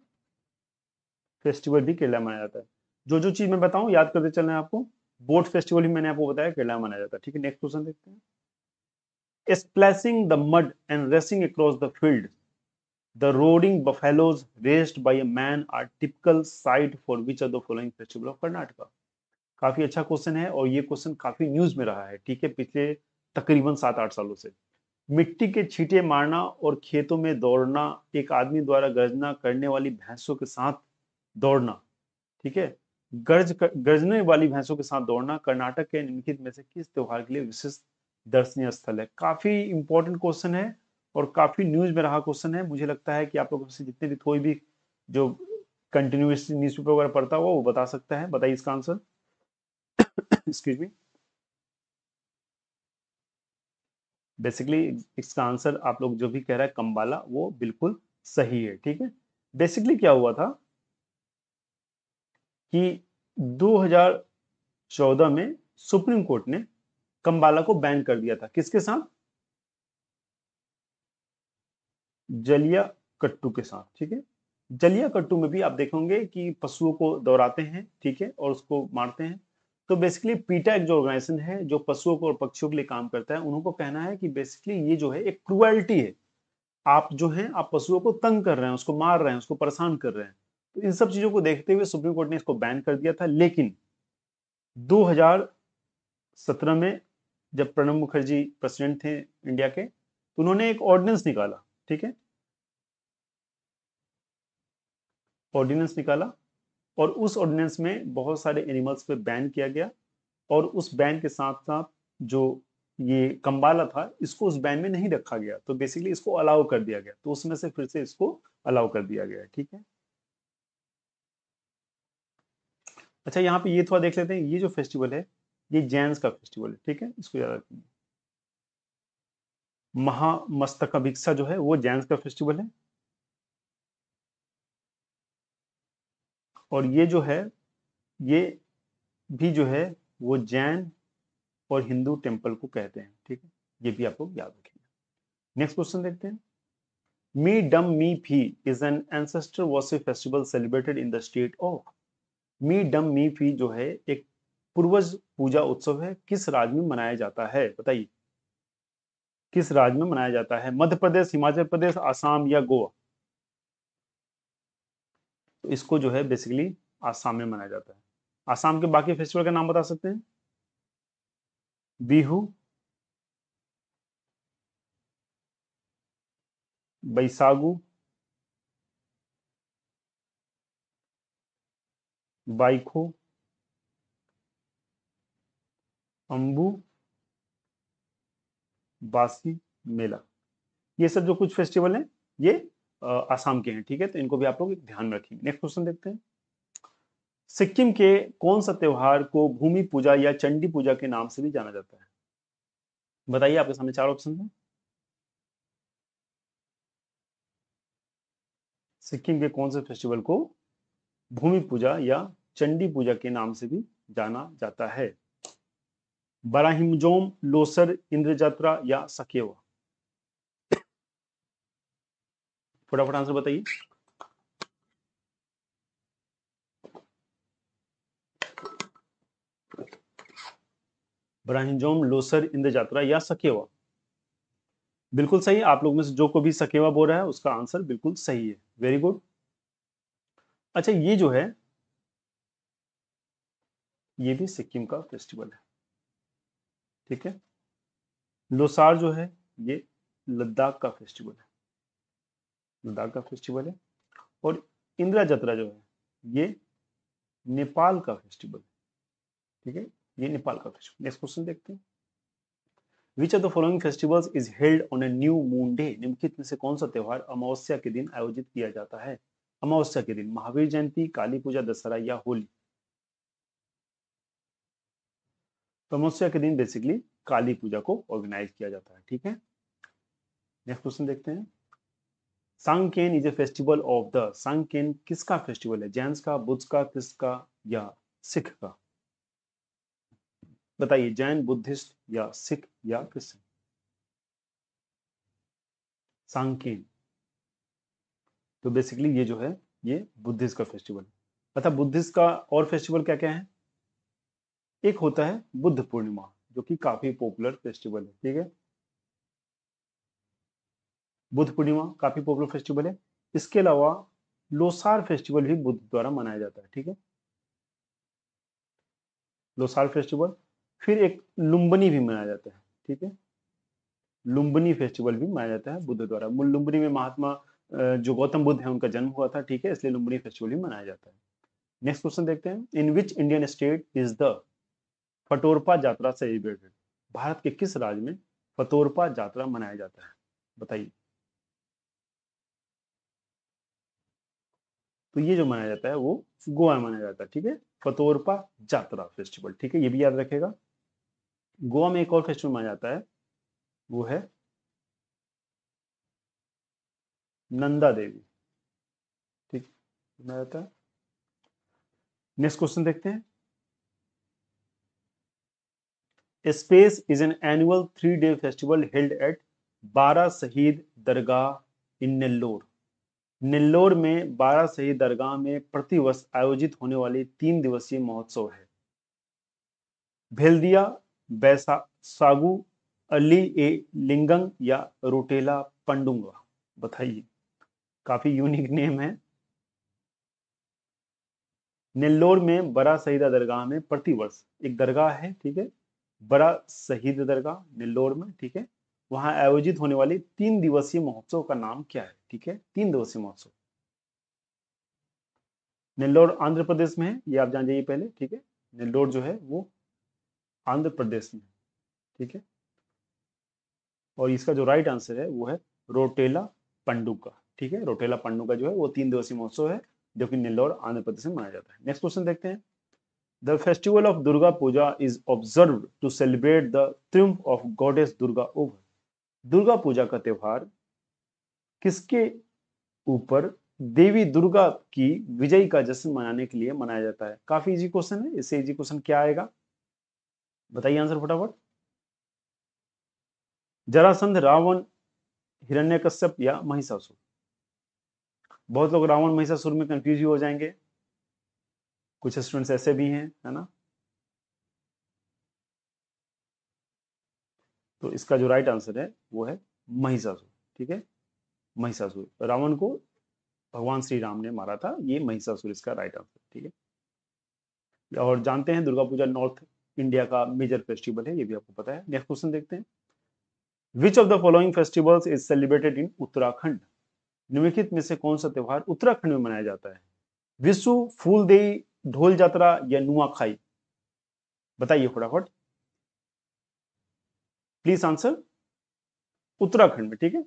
फेस्टिवल भी केरला में मनाया जाता है। जो जो चीज मैं बताऊं याद करते चलना है आपको। बोट फेस्टिवल भी मैंने आपको बताया केरला में मनाया जाता है, ठीक है। नेक्स्ट क्वेश्चन देखते हैं। Splashing the mud and racing across the field, The roaring buffaloes raised by a man are typical sight for which of the following festival of Karnataka? काफी अच्छा क्वेश्चन है और ये क्वेश्चन काफी न्यूज में रहा है, ठीक है, पिछले तकरीबन 7-8 सालों से। मिट्टी के छींटे मारना और खेतों में दौड़ना, एक आदमी द्वारा गर्जना करने वाली भैंसों के साथ दौड़ना, ठीक है, गर्जने वाली भैंसों के साथ दौड़ना कर्नाटक के निम्नलिखित में से किस त्योहार के लिए विशेष दर्शनीय स्थल है। काफी इंपॉर्टेंट क्वेश्चन है और काफी न्यूज में रहा क्वेश्चन है। मुझे लगता है कि आप लोगों से जितने भी कोई भी जो कंटिन्यूअसली न्यूज़पेपर वगैरह पढ़ता हुआ वो बता सकता है। बताइए इसका आंसर। Excuse me. बेसिकली इसका आंसर आप लोग जो भी कह रहा है कंबाला, वो बिल्कुल सही है, ठीक है। बेसिकली क्या हुआ था कि 2014 में सुप्रीम कोर्ट ने कंबाला को बैन कर दिया था, किसके साथ, जलिया कट्टू के साथ, ठीक है। जलिया कट्टू में भी आप देखेंगे कि पशुओं को दौड़ाते हैं, ठीक है, और उसको मारते हैं। तो बेसिकली पीटा एक जो ऑर्गेनाइजेशन है जो पशुओं को और पक्षियों के लिए काम करता है, उनको कहना है कि बेसिकली ये जो है एक क्रूएल्टी है, आप जो है आप पशुओं को तंग कर रहे हैं, उसको मार रहे हैं, उसको परेशान कर रहे हैं। तो इन सब चीजों को देखते हुए सुप्रीम कोर्ट ने इसको बैन कर दिया था। लेकिन 2017 में जब प्रणब मुखर्जी प्रेसिडेंट थे इंडिया के, तो उन्होंने एक ऑर्डिनेंस निकाला, ठीक है, ऑर्डिनेंस निकाला और उस ऑर्डिनेंस में बहुत सारे एनिमल्स पे बैन किया गया और उस बैन के साथ साथ जो ये कंबाला था इसको उस बैन में नहीं रखा गया, तो बेसिकली इसको अलाउ कर दिया गया, तो उसमें से फिर से इसको अलाउ कर दिया गया। ठीक है, अच्छा यहाँ पे ये थोड़ा देख लेते हैं। ये जो फेस्टिवल है ये जैन्स का फेस्टिवल है, ठीक है, इसको याद रखेंगे। महामस्तकाभिक्षा जो है वो जैन्स का फेस्टिवल है, और ये जो है ये भी जो है वो जैन और हिंदू टेम्पल को कहते हैं। ठीक है, ये भी आपको याद रखेंगे। नेक्स्ट क्वेश्चन देखते हैं। Me Dam Me Phi is an ancestor worship festival celebrated in the state of. Me Dam Me फी जो है एक पूर्वज पूजा उत्सव है, किस राज्य में मनाया जाता है? बताइए किस राज्य में मनाया जाता है? मध्य प्रदेश, हिमाचल प्रदेश, आसाम या गोवा? तो इसको जो है बेसिकली आसाम में मनाया जाता है। आसाम के बाकी फेस्टिवल का नाम बता सकते हैं? बिहू, बैसागु, बाइखो, अंबू, बासी मेला। ये सब जो कुछ फेस्टिवल हैं ये आसाम के हैं। ठीक है, तो इनको भी आप लोग ध्यान रखेंगे। नेक्स्ट क्वेश्चन देखते हैं। सिक्किम के कौन सा त्योहार को भूमि पूजा या चंडी पूजा के नाम से भी जाना जाता है? बताइए, आपके सामने चार ऑप्शन हैं। सिक्किम के कौन से फेस्टिवल को भूमि पूजा या चंडी पूजा के नाम से भी जाना जाता है? बराहिमजोम, लोसर, इंद्र जात्रा या सकेवा? फटाफट आंसर बताइए। बराहिमजोम, लोसर, इंद्र जात्रा या सकेवा? बिल्कुल सही। आप लोग में से जो को भी सकेवा बोल रहा है उसका आंसर बिल्कुल सही है, वेरी गुड। अच्छा, ये जो है ये भी सिक्किम का फेस्टिवल है। ठीक है, लोसार जो है ये लद्दाख का फेस्टिवल है, लद्दाख का फेस्टिवल है, और इंदिरा जात्रा जो है ये नेपाल का फेस्टिवल है। ठीक है, ये नेपाल का फेस्टिवल। नेक्स्ट क्वेश्चन देखते हैं। Which of the following festivals is held on a new moon day? निम्नलिखित में से कौन सा त्योहार अमावस्या के दिन आयोजित किया जाता है? अमावस्या के दिन, महावीर जयंती, काली पूजा, दशहरा या होली? तो अमावस्या के दिन बेसिकली काली पूजा को ऑर्गेनाइज किया जाता है। ठीक है, नेक्स्ट क्वेश्चन देखते हैं। Sangken is a festival of the. Sangken किसका फेस्टिवल है? जैन्स का, बुद्ध का, क्रिस्ट का या सिख का? बताइए, जैन, बुद्धिस्ट या सिख या क्रिश्चियन? सांगकेन तो बेसिकली ये जो है ये बुद्धिस्ट का फेस्टिवल है। अतः बुद्धिस्ट का और फेस्टिवल क्या क्या है? एक होता है बुद्ध पूर्णिमा जो कि काफी पॉपुलर फेस्टिवल है। ठीक है, बुद्ध पूर्णिमा काफी पॉपुलर फेस्टिवल है। इसके अलावा लोसार फेस्टिवल भी बुद्ध द्वारा मनाया जाता है। ठीक है, लोसार फेस्टिवल। फिर एक लुम्बनी भी मनाया जाता है। ठीक है, लुम्बनी फेस्टिवल भी मनाया जाता है बुद्ध द्वारा। लुम्बनी में महात्मा जो गौतम बुद्ध है उनका जन्म हुआ था। ठीक है, इसलिए लुम्बनी फेस्टिवल भी मनाया जाता है। नेक्स्ट क्वेश्चन देखते हैं। In which Indian state is the Fatorpa Yatra celebrated? Bharat के किस राज्य में फटोरपा यात्रा मनाया जाता है? बताइए। तो ये जो मनाया जाता है वो गोवा में मनाया जाता है। ठीक है, फटोरपा यात्रा फेस्टिवल। ठीक है, ये भी याद रखेगा। गोवा में एक और फेस्टिवल मनाया जाता है, वो है नंदा देवी। ठीक मनाया जाता है। नेक्स्ट क्वेश्चन देखते हैं। Space is an annual 3-day festival held at Barah Shaheed दरगाह इन नेल्लोर। नेल्लोर में बारह शहीद दरगाह में प्रतिवर्ष आयोजित होने वाली 3 दिवसीय महोत्सव है। भेल्दिया, बैसागु, अली ए लिंगंग या रोटेला पंडुंगा? बताइए, काफी यूनिक नेम है। नेल्लोर में बड़ा शहीद दरगाह में प्रतिवर्ष एक दरगाह है। ठीक है, बड़ा शहीद दरगाह नेल्लोर में। ठीक है, वहां आयोजित होने वाले 3 दिवसीय महोत्सव का नाम क्या है? ठीक है, 3 दिवसीय महोत्सव। नेल्लोर आंध्र प्रदेश में है, ये आप जान जाइए पहले, ठीक है। नेल्लोर जो है वो आंध्र प्रदेश में, ठीक है। और इसका जो राइट आंसर है वो है रोटेला पंडुका, ठीक है। रोटेला पंडुका जो है वो 3 दिवसीय महोत्सव है जो कि नेल्लोर आंध्र प्रदेश में मनाया जाता है। नेक्स्ट क्वेश्चन देखते हैं। The festival of Durga Puja is observed to celebrate the triumph of goddess Durga over. Durga Puja का त्यौहार किसके ऊपर देवी दुर्गा की विजय का जश्न मनाने के लिए मनाया जाता है? काफी इजी क्वेश्चन है, इससे इजी क्वेश्चन क्या आएगा बताइए आंसर फटाफट। जरासंध, रावण, हिरण्यकश्यप या महिषासुर? बहुत लोग रावण महिषासुर में कंफ्यूज हो जाएंगे, कुछ स्टूडेंट्स ऐसे भी हैं, है ना। तो इसका जो राइट आंसर है वो है महिषासुर, ठीक है, महिषासुर। रावण को भगवान श्री राम ने मारा था, ये महिषासुर इसका राइट आंसर, ठीक है। और जानते हैं दुर्गा पूजा नॉर्थ इंडिया का मेजर फेस्टिवल है, ये भी आपको पता है। नेक्स्ट क्वेश्चन देखते हैं। Which of the following festivals is celebrated in Uttarakhand? निम्नलिखित में से कौन सा त्यौहार उत्तराखंड में मनाया जाता है? विशु, फूलदेई, ढोल यात्रा या नुआखाई? बताइए फटाफट प्लीज आंसर। उत्तराखंड में, ठीक है,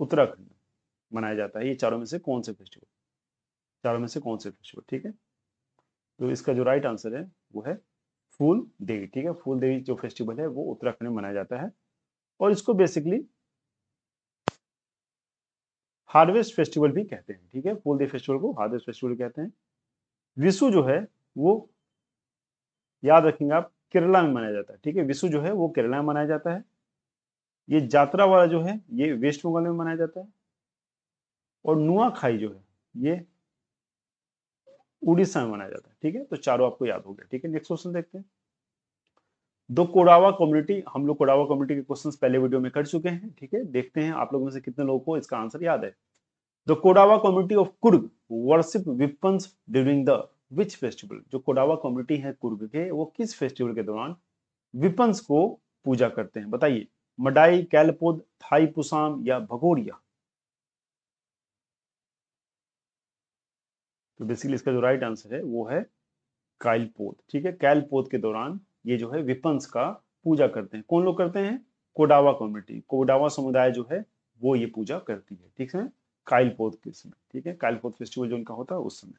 उत्तराखंड में मनाया जाता है ये चारों में से कौन से फेस्टिवल, चारों में से कौन से फेस्टिवल, ठीक है। तो इसका जो राइट आंसर है वो है फूलदेई, ठीक है। फूलदेई जो फेस्टिवल है वो उत्तराखंड में मनाया जाता है और इसको बेसिकली हार्वेस्ट फेस्टिवल भी कहते हैं, ठीक है। फूलदेई फेस्टिवल को हार्वेस्ट फेस्टिवल कहते हैं। विशु जो है वो याद रखेंगे आप केरला में मनाया जाता है, ठीक है। विशु जो है वो केरला में मनाया जाता है। ये जात्रा वाला जो है ये वेस्ट बंगाल में मनाया जाता है। और नुआखाई जो है ये उड़ीसा में मनाया जाता है, ठीक है। तो चारों आपको याद हो गया, ठीक है। नेक्स्ट क्वेश्चन देखते हैं। दो कोडावा कम्युनिटी, हम लोग कोडावा कम्युनिटी के क्वेश्चंस पहले वीडियो में कर चुके हैं, ठीक है। देखते हैं आप लोगों में से कितने लोगों को इसका आंसर याद है। The Kodava community of Kurg worship weapons during the which festival? जो कोडावा कम्युनिटी है कुर्ग के, वो किस फेस्टिवल के दौरान विपन्स को पूजा करते हैं? बताइए, मडाई, कैलपोद, थाई पुसाम या भगोरिया? तो बेसिकली इसका जो राइट आंसर है वो है काइलपोद, ठीक है। कैलपोद के दौरान ये जो है विपन्स का पूजा करते हैं। कौन लोग करते हैं? कोडावा कम्युनिटी, कोडावा समुदाय जो है वो ये पूजा करती है, ठीक है, काइलपोद के समय, ठीक है। काइलपोद फेस्टिवल जो उनका होता है उस समय।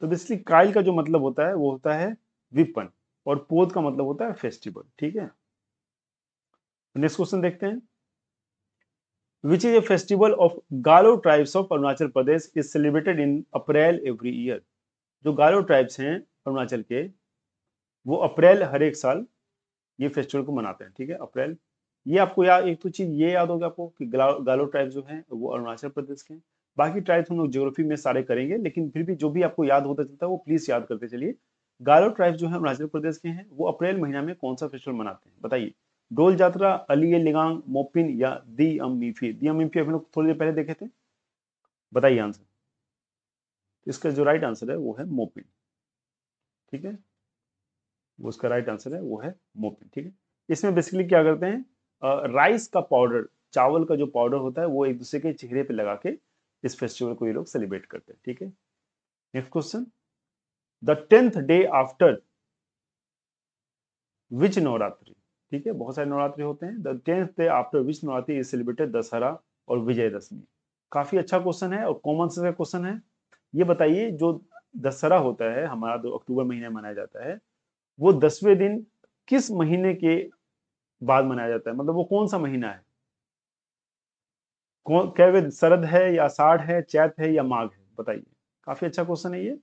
तो बेसिकली काइल का जो मतलब होता है वो होता है विपन और पोद का मतलब होता है फेस्टिवल, ठीक है। नेक्स्ट क्वेश्चन देखते हैं। Which is a festival of Galo tribes of Arunachal Pradesh is celebrated in April every year? जो गालो ट्राइब्स हैं अरुणाचल के वो अप्रैल हर एक साल ये फेस्टिवल को मनाते हैं, ठीक है, अप्रैल। ये आपको याद, एक तो चीज ये याद होगा आपको कि गालो ट्राइब्स जो हैं वो अरुणाचल प्रदेश के हैं। बाकी ट्राइब्स हम लोग ज्योग्राफी में सारे करेंगे, लेकिन फिर भी जो भी आपको याद होता चलता है वो प्लीज याद करते चलिए। गालो ट्राइब्स जो है अरुणाचल प्रदेश के हैं, वो अप्रैल महीना में कौन सा फेस्टिवल मनाते हैं? बताइए, डोल यात्रा, अलिये लिगांग, मोपिन या दी अमीफी? दी अमीफी हम लोग थोड़ी देर पहले देखे थे, बताइए आंसर। इसका जो राइट आंसर है वो है मोपिन, ठीक है, वो इसका राइट आंसर है वो है मोपिन, ठीक है। इसमें बेसिकली क्या करते हैं, राइस का पाउडर, चावल का जो पाउडर होता है वो एक दूसरे के चेहरे पे लगा के इस फेस्टिवल को ये लोग सेलिब्रेट करते हैं, ठीक है। Next question, the 10th day after which Navratri? ठीक है, बहुत सारे नवरात्रि होते हैं। The 10th day after which Navratri is celebrated? Dussehra और विजयदशमी? काफी अच्छा क्वेश्चन है और कॉमन सेंस का क्वेश्चन है। ये बताइए, जो दशहरा होता है हमारा 2 अक्टूबर महीने मनाया जाता है, वो 10वें दिन किस महीने के बाद मनाया जाता है? मतलब वो कौन सा महीना है? कौन, क्या शरद है या आषाढ़ है, चैत है या माघ है? बताइए, काफी अच्छा क्वेश्चन है ये।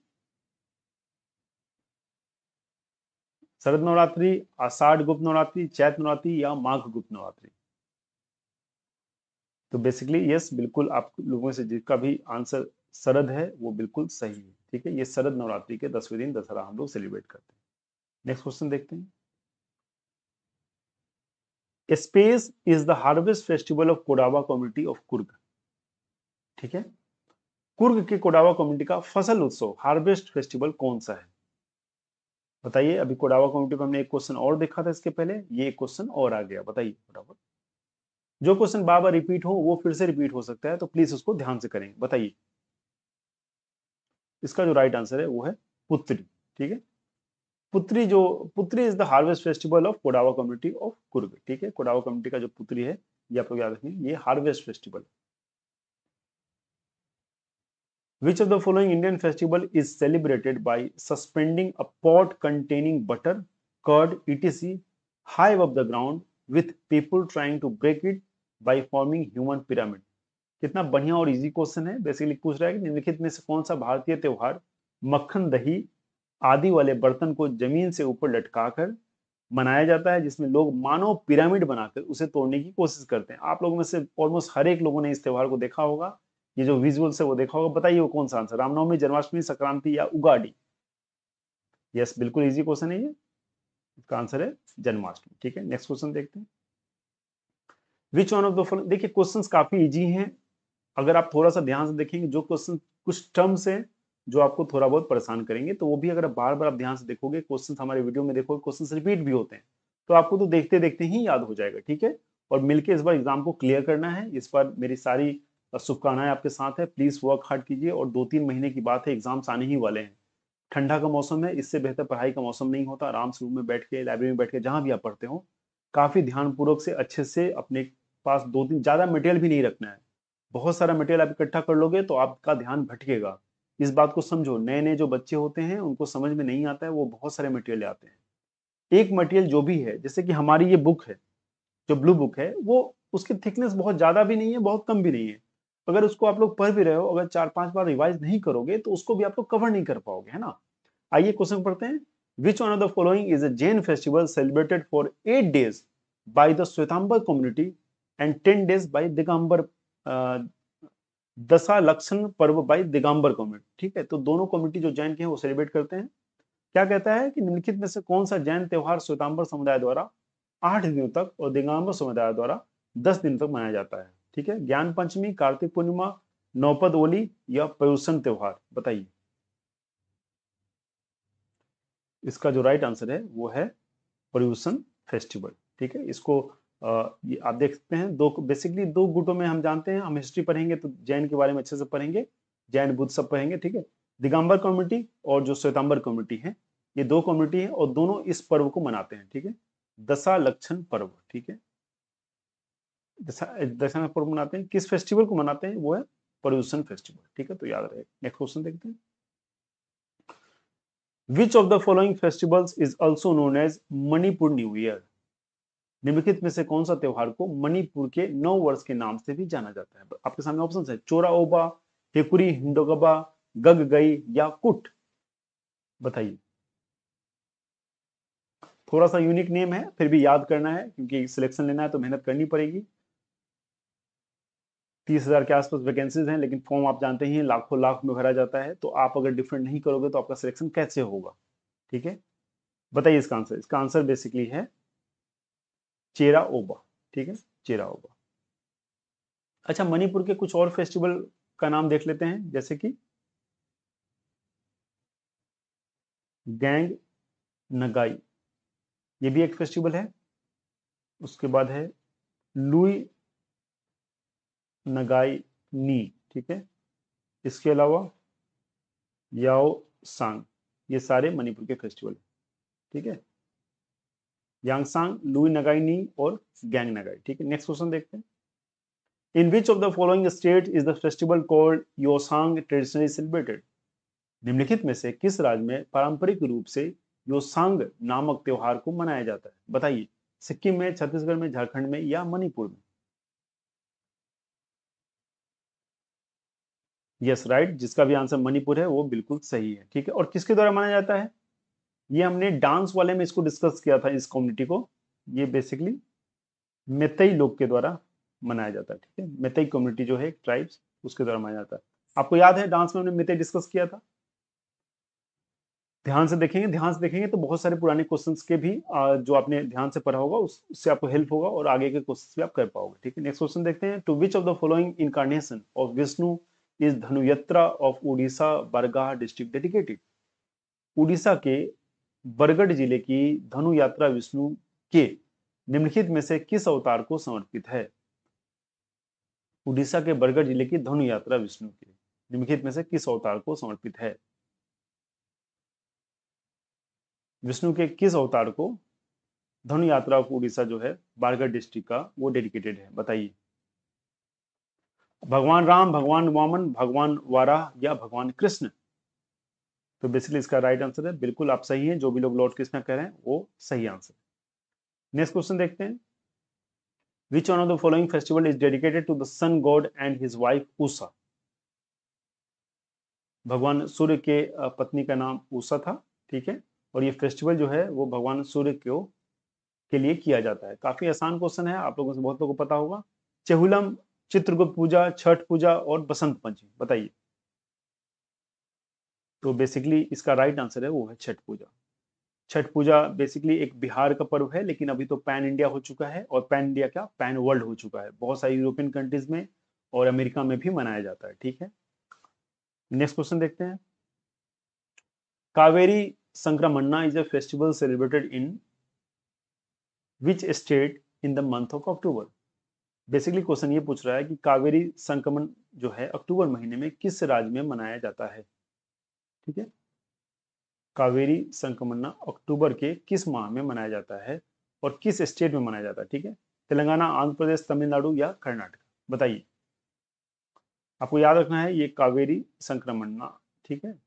शरद नवरात्रि, आषाढ़ गुप्त नवरात्रि, चैत नवरात्रि या माघ गुप्त नवरात्रि? तो बेसिकली यस, बिल्कुल आप लोगों से जिसका भी आंसर शरद है वो बिल्कुल सही है, ठीक है। ये शरद नवरात्रि के 10वें दिन दशहरा हम लोग सेलिब्रेट करते हैं। नेक्स्ट क्वेश्चन देखते हैं। Space is the harvest festival of Kodava community of Coorg, ठीक है। कुर्ग के कोडावा कम्युनिटी का फसल उत्सव, हार्वेस्ट फेस्टिवल कौन सा है? बताइए, अभी कोडावा कम्युनिटी पर हमने एक क्वेश्चन और देखा था इसके पहले, ये एक क्वेश्चन और आ गया। बताइए फटाफट, जो क्वेश्चन बार बार रिपीट हो वो फिर से रिपीट हो सकता है, तो प्लीज उसको ध्यान से करेंगे। बताइए, इसका जो राइट आंसर है वो है पुत्री। ठीक है, पुत्री, जो Puthari is the harvest festival of Kodava community of Coorg. ठीक है, कोडावा कम्युनिटी का जो पुत्री है ये आप लोग याद रखेंगे, ये harvest festival. Which of the following Indian festival is celebrated by suspending a pot containing butter, curd, etc. high above the ground with people trying to break it by forming human pyramid? कितना बढ़िया और easy question है। Basically पूछ रहा है कि निम्नलिखित में से कौन सा भारतीय त्योहार मक्खन, दही आदि वाले बर्तन को जमीन से ऊपर लटकाकर मनाया जाता है, जिसमें लोग मानव पिरामिड बनाकर उसे तोड़ने की कोशिश करते हैं। आप लोगों में से ऑलमोस्ट हर एक लोगों ने इस त्योहार को देखा होगा, ये जो विजुअल्स है वो देखा होगा। बताइए वो कौन सा आंसर, रामनवमी, जन्माष्टमी, संक्रांति या उगाड़ी? यस, बिल्कुल इजी क्वेश्चन है ये, इसका आंसर है जन्माष्टमी। ठीक है, नेक्स्ट क्वेश्चन देखते हैं। Which one of the following, देखिए क्वेश्चंस काफी इजी हैं, अगर आप थोड़ा सा ध्यान से देखेंगे। जो क्वेश्चन कुछ टर्म्स है जो आपको थोड़ा बहुत परेशान करेंगे, तो वो भी अगर बार बार आप ध्यान से देखोगे, क्वेश्चन हमारे वीडियो में देखोगे, क्वेश्चन रिपीट भी होते हैं, तो आपको तो देखते देखते ही याद हो जाएगा। ठीक है, और मिलकर इस बार एग्जाम को क्लियर करना है। इस बार मेरी सारी शुभकामनाएं आपके साथ है। प्लीज वर्क हार्ड कीजिए, और 2-3 महीने की बात है, एग्जाम्स आने ही वाले हैं। ठंडा का मौसम है, इससे बेहतर पढ़ाई का मौसम नहीं होता। आराम से रूम में बैठ के, लाइब्रेरी में बैठ के, जहां भी आप पढ़ते हो, काफी ध्यानपूर्वक से अच्छे से, अपने पास 2-3 ज्यादा मटेरियल भी नहीं रखना है। बहुत सारा मटेरियल आप इकट्ठा कर लोगे तो आपका ध्यान भटकेगा। इस बात को समझो, नए नए जो बच्चे होते हैं उनको समझ में नहीं आता है, वो बहुत सारे मटेरियल आते हैं। एक मटेरियल जो भी है, जैसे कि हमारी ये बुक है, जो ब्लू बुक है, वो उसकी थिकनेस बहुत ज्यादा भी नहीं है, बहुत कम भी नहीं है। अगर उसको आप लोग पढ़ भी रहे हो, अगर 4-5 बार रिवाइज नहीं करोगे तो उसको भी आप लोग कवर नहीं कर पाओगे, है ना। आइए क्वेश्चन पढ़ते हैं। Which one of the following is a Jain festival celebrated for 8 days by the Shwetambar community and 10 days by Digambar, Dashalakshan Parva by Digambar community. ठीक है, तो दोनों कम्युनिटी जो जैन के हैं वो सेलिब्रेट करते हैं। क्या कहता है कि निम्नलिखित में से कौन सा जैन त्यौहार श्वेतांबर समुदाय द्वारा 8 दिनों तक और दिगंबर समुदाय द्वारा 10 दिन तक मनाया जाता है? ठीक है, ज्ञान पंचमी, कार्तिक पूर्णिमा, नौपद ओली या पर्युषण त्योहार? बताइए, इसका जो राइट आंसर है वो है पर्युषण फेस्टिवल। ठीक है, इसको ये आप देख सकते हैं, बेसिकली दो गुटों में हम जानते हैं। हम हिस्ट्री पढ़ेंगे तो जैन के बारे में अच्छे से पढ़ेंगे, जैन बुद्ध सब पढ़ेंगे। ठीक है, दिगंबर कम्युनिटी और जो श्वेतांबर कम्युनिटी है, ये दो कम्युनिटी है और दोनों इस पर्व को मनाते हैं। ठीक है, दशालक्षण पर्व। ठीक है, दशहरा पर्व मनाते हैं। किस फेस्टिवल को मनाते हैं? वो है पर्युषण फेस्टिवल। ठीक है, तो याद रहे। नेक्स्ट क्वेश्चन देखते हैं। Which of the following festivals is also known as Manipur new year? निम्नलिखित में से कौन सा त्योहार को मणिपुर के 9 वर्ष के नाम से भी जाना जाता है? आपके सामने ऑप्शन है, चोरा ओबा, हेकुरी, हिंडोगबा, गगगई या कुट। बताइए, थोड़ा सा यूनिक नेम है, फिर भी याद करना है, क्योंकि सिलेक्शन लेना है तो मेहनत करनी पड़ेगी। 30,000 के आसपास वैकेंसीज हैं, लेकिन फॉर्म आप जानते ही हैं लाखों लाख में भरा जाता है, तो आप अगर डिफरेंट नहीं करोगे तो आपका सिलेक्शन कैसे होगा? ठीक है, बताइए इसका आंसर। इसका आंसर बेसिकली है चेरा ओबा। ठीक है, चेरा ओबा। अच्छा, मणिपुर के कुछ और फेस्टिवल का नाम देख लेते हैं, जैसे कि गैंग नगाई, ये भी एक फेस्टिवल है। उसके बाद है लुई नगाई नी। ठीक है, इसके अलावा याओ सांग, ये सारे मणिपुर के फेस्टिवल है। ठीक है, यांगसांग, लुई नगाई नी और गैंग नगाई। ठीक है, नेक्स्ट क्वेश्चन देखते हैं। In which of the following state is the festival called Yaoshang traditionally celebrated? निम्नलिखित में से किस राज्य में पारंपरिक रूप से योसांग नामक त्योहार को मनाया जाता है? बताइए, सिक्किम में, छत्तीसगढ़ में, झारखंड में या मणिपुर में? यस, राइट, जिसका भी आंसर मणिपुर है वो बिल्कुल सही है। ठीक है, और किसके द्वारा मनाया जाता है? ये हमने डांस वाले में इसको डिस्कस किया था, इस कम्युनिटी को। ये बेसिकली मेतई लोग के द्वारा मनाया जाता है। ठीक है, मेतई कम्युनिटी जो है, ट्राइब्स, उसके द्वारा मनाया जाता है। आपको याद है डांस में हमने मेतई डिस्कस किया था। ध्यान से देखेंगे तो बहुत सारे पुराने क्वेश्चंस के भी जो आपने ध्यान से पढ़ा होगा, उससे आपको हेल्प होगा और आगे के क्वेश्चंस भी आप कर पाओगे। ठीक है, नेक्स्ट क्वेश्चन देखते हैं। To which of the following incarnation of Vishnu is Dhanuyatra of Orissa Bargarh district dedicated? Orissa के बरगढ़ जिले की धनु यात्रा विष्णु के निम्नलिखित में से किस अवतार को समर्पित है? उड़ीसा के बरगढ़ जिले की धनु यात्रा विष्णु के निम्नलिखित में से किस अवतार को समर्पित है? विष्णु के किस अवतार को धनु यात्रा ऑफ उड़ीसा जो है बारगढ़ डिस्ट्रिक्ट का वो डेडिकेटेड है, बताइए। भगवान राम, भगवान वामन, भगवान वाराह या भगवान कृष्ण? तो बेसिकली इसका राइट आंसर है, बिल्कुल आप सही हैं, जो भी लोग लॉर्ड कृष्ण कह रहे हैं वो सही आंसर है। नेक्स्ट क्वेश्चन देखते हैं, which one of the following festival is dedicated to the sun god and his wife Usha? भगवान सूर्य के पत्नी का नाम उषा था, ठीक है, और ये फेस्टिवल जो है वो भगवान सूर्य के लिए किया जाता है। काफी आसान क्वेश्चन है, आप लोगों से बहुत लोगों को पता होगा। चेहुलम, चित्रगुप्त पूजा, छठ पूजा और बसंत पंचमी, बताइए। तो बेसिकली इसका राइट आंसर है वो है छठ पूजा। छठ पूजा बेसिकली एक बिहार का पर्व है, लेकिन अभी तो पैन इंडिया हो चुका है, और पैन इंडिया क्या, पैन वर्ल्ड हो चुका है। बहुत सारी यूरोपियन कंट्रीज में और अमेरिका में भी मनाया जाता है, ठीक है। नेक्स्ट क्वेश्चन देखते हैं, Kaveri Sankramana is a festival celebrated in which state in the month of October? Basically question ये पूछ रहा है कि कावेरी संक्रमण जो है अक्टूबर महीने में किस राज्य में मनाया जाता है, ठीक है। कावेरी संक्रमण अक्टूबर के किस माह में मनाया जाता है और किस स्टेट में मनाया जाता है, ठीक है। तेलंगाना, आंध्र प्रदेश, तमिलनाडु या कर्नाटक, बताइए। आपको याद रखना है ये कावेरी संक्रमण, ठीक है,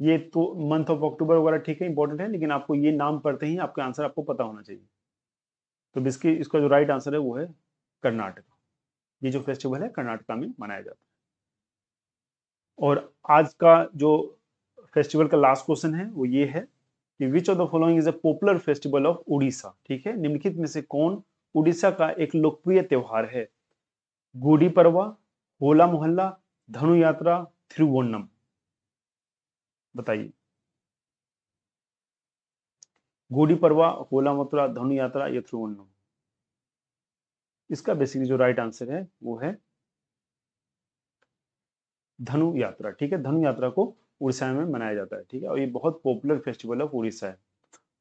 ये तो मंथ ऑफ अक्टूबर वगैरह, ठीक है, इंपॉर्टेंट है, लेकिन आपको ये नाम पढ़ते ही आपका आंसर आपको पता होना चाहिए। तो बेसिकली इसका जो राइट आंसर है वो है कर्नाटका। ये जो फेस्टिवल है कर्नाटका में मनाया जाता है। और आज का जो फेस्टिवल का लास्ट क्वेश्चन है वो ये है कि which of the following is a popular festival of Orissa, ठीक है। निम्नलिखित में से कौन उड़ीसा का एक लोकप्रिय त्योहार है? गुड़ी पड़वा, होला मोहल्ला, धनु यात्रा, थिरुवोन्नम, बताइए। गुड़ी पड़वा, होला मथुरा, धनु यात्रा या थिरुवन्नम? इसका बेसिकली जो राइट आंसर है वो है धनु यात्रा, ठीक है। धनु यात्रा को उड़ीसा में मनाया जाता है, ठीक है, और ये बहुत पॉपुलर फेस्टिवल ऑफ उड़ीसा है।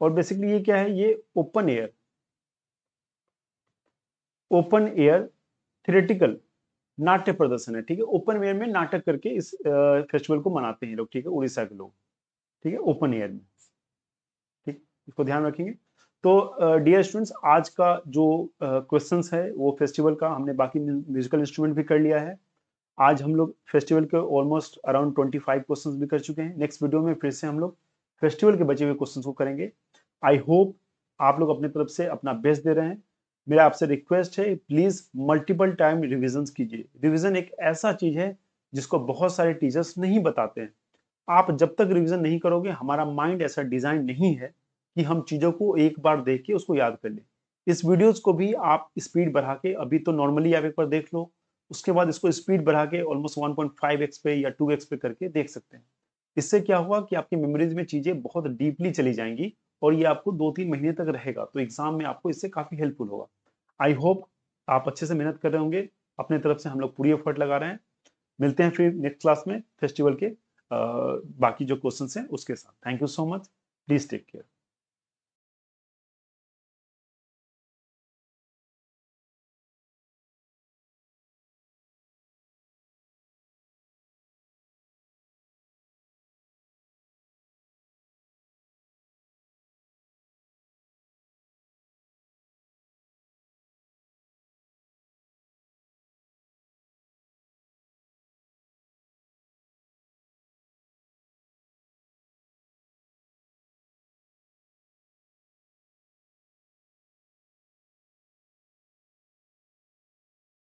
और बेसिकली ये क्या है, ये ओपन एयर थिएट्रिकल नाट्य प्रदर्शन है, ठीक है। ओपन एयर में नाटक करके इस फेस्टिवल को मनाते हैं लोग, ठीक है, उड़ीसा के लोग, ठीक है, ओपन एयर में, इसको ध्यान रखेंगे। तो डियर स्टूडेंट्स, आज का जो क्वेश्चंस है वो फेस्टिवल का, हमने बाकी म्यूजिकल इंस्ट्रूमेंट भी कर लिया है। आज हम लोग फेस्टिवल के ऑलमोस्ट अराउंड 25 क्वेश्चंस भी कर चुके हैं। नेक्स्ट वीडियो में फिर से हम लोग फेस्टिवल के बचे हुए क्वेश्चंस को करेंगे। आई होप आप लोग अपने तरफ से अपना बेस्ट दे रहे हैं। मेरा आपसे रिक्वेस्ट है, प्लीज मल्टीपल टाइम रिविजन कीजिए। रिविजन एक ऐसा चीज है जिसको बहुत सारे टीचर्स नहीं बताते हैं। आप जब तक रिविजन नहीं करोगे, हमारा माइंड ऐसा डिजाइन नहीं है कि हम चीज़ों को एक बार देख के उसको याद कर लें। इस वीडियोस को भी आप स्पीड बढ़ा के, अभी तो नॉर्मली आप एक बार देख लो, उसके बाद इसको स्पीड बढ़ा के ऑलमोस्ट 1.5x पे या 2x पे करके देख सकते हैं। इससे क्या हुआ कि आपकी मेमोरीज में चीज़ें बहुत डीपली चली जाएंगी और ये आपको 2-3 महीने तक रहेगा, तो एग्जाम में आपको इससे काफ़ी हेल्पफुल होगा। आई होप आप अच्छे से मेहनत कर रहे होंगे। अपने तरफ से हम लोग पूरी एफर्ट लगा रहे हैं। मिलते हैं फिर नेक्स्ट क्लास में फेस्टिवल के बाकी जो क्वेश्चन हैं उसके साथ। Thank you so much, please take care.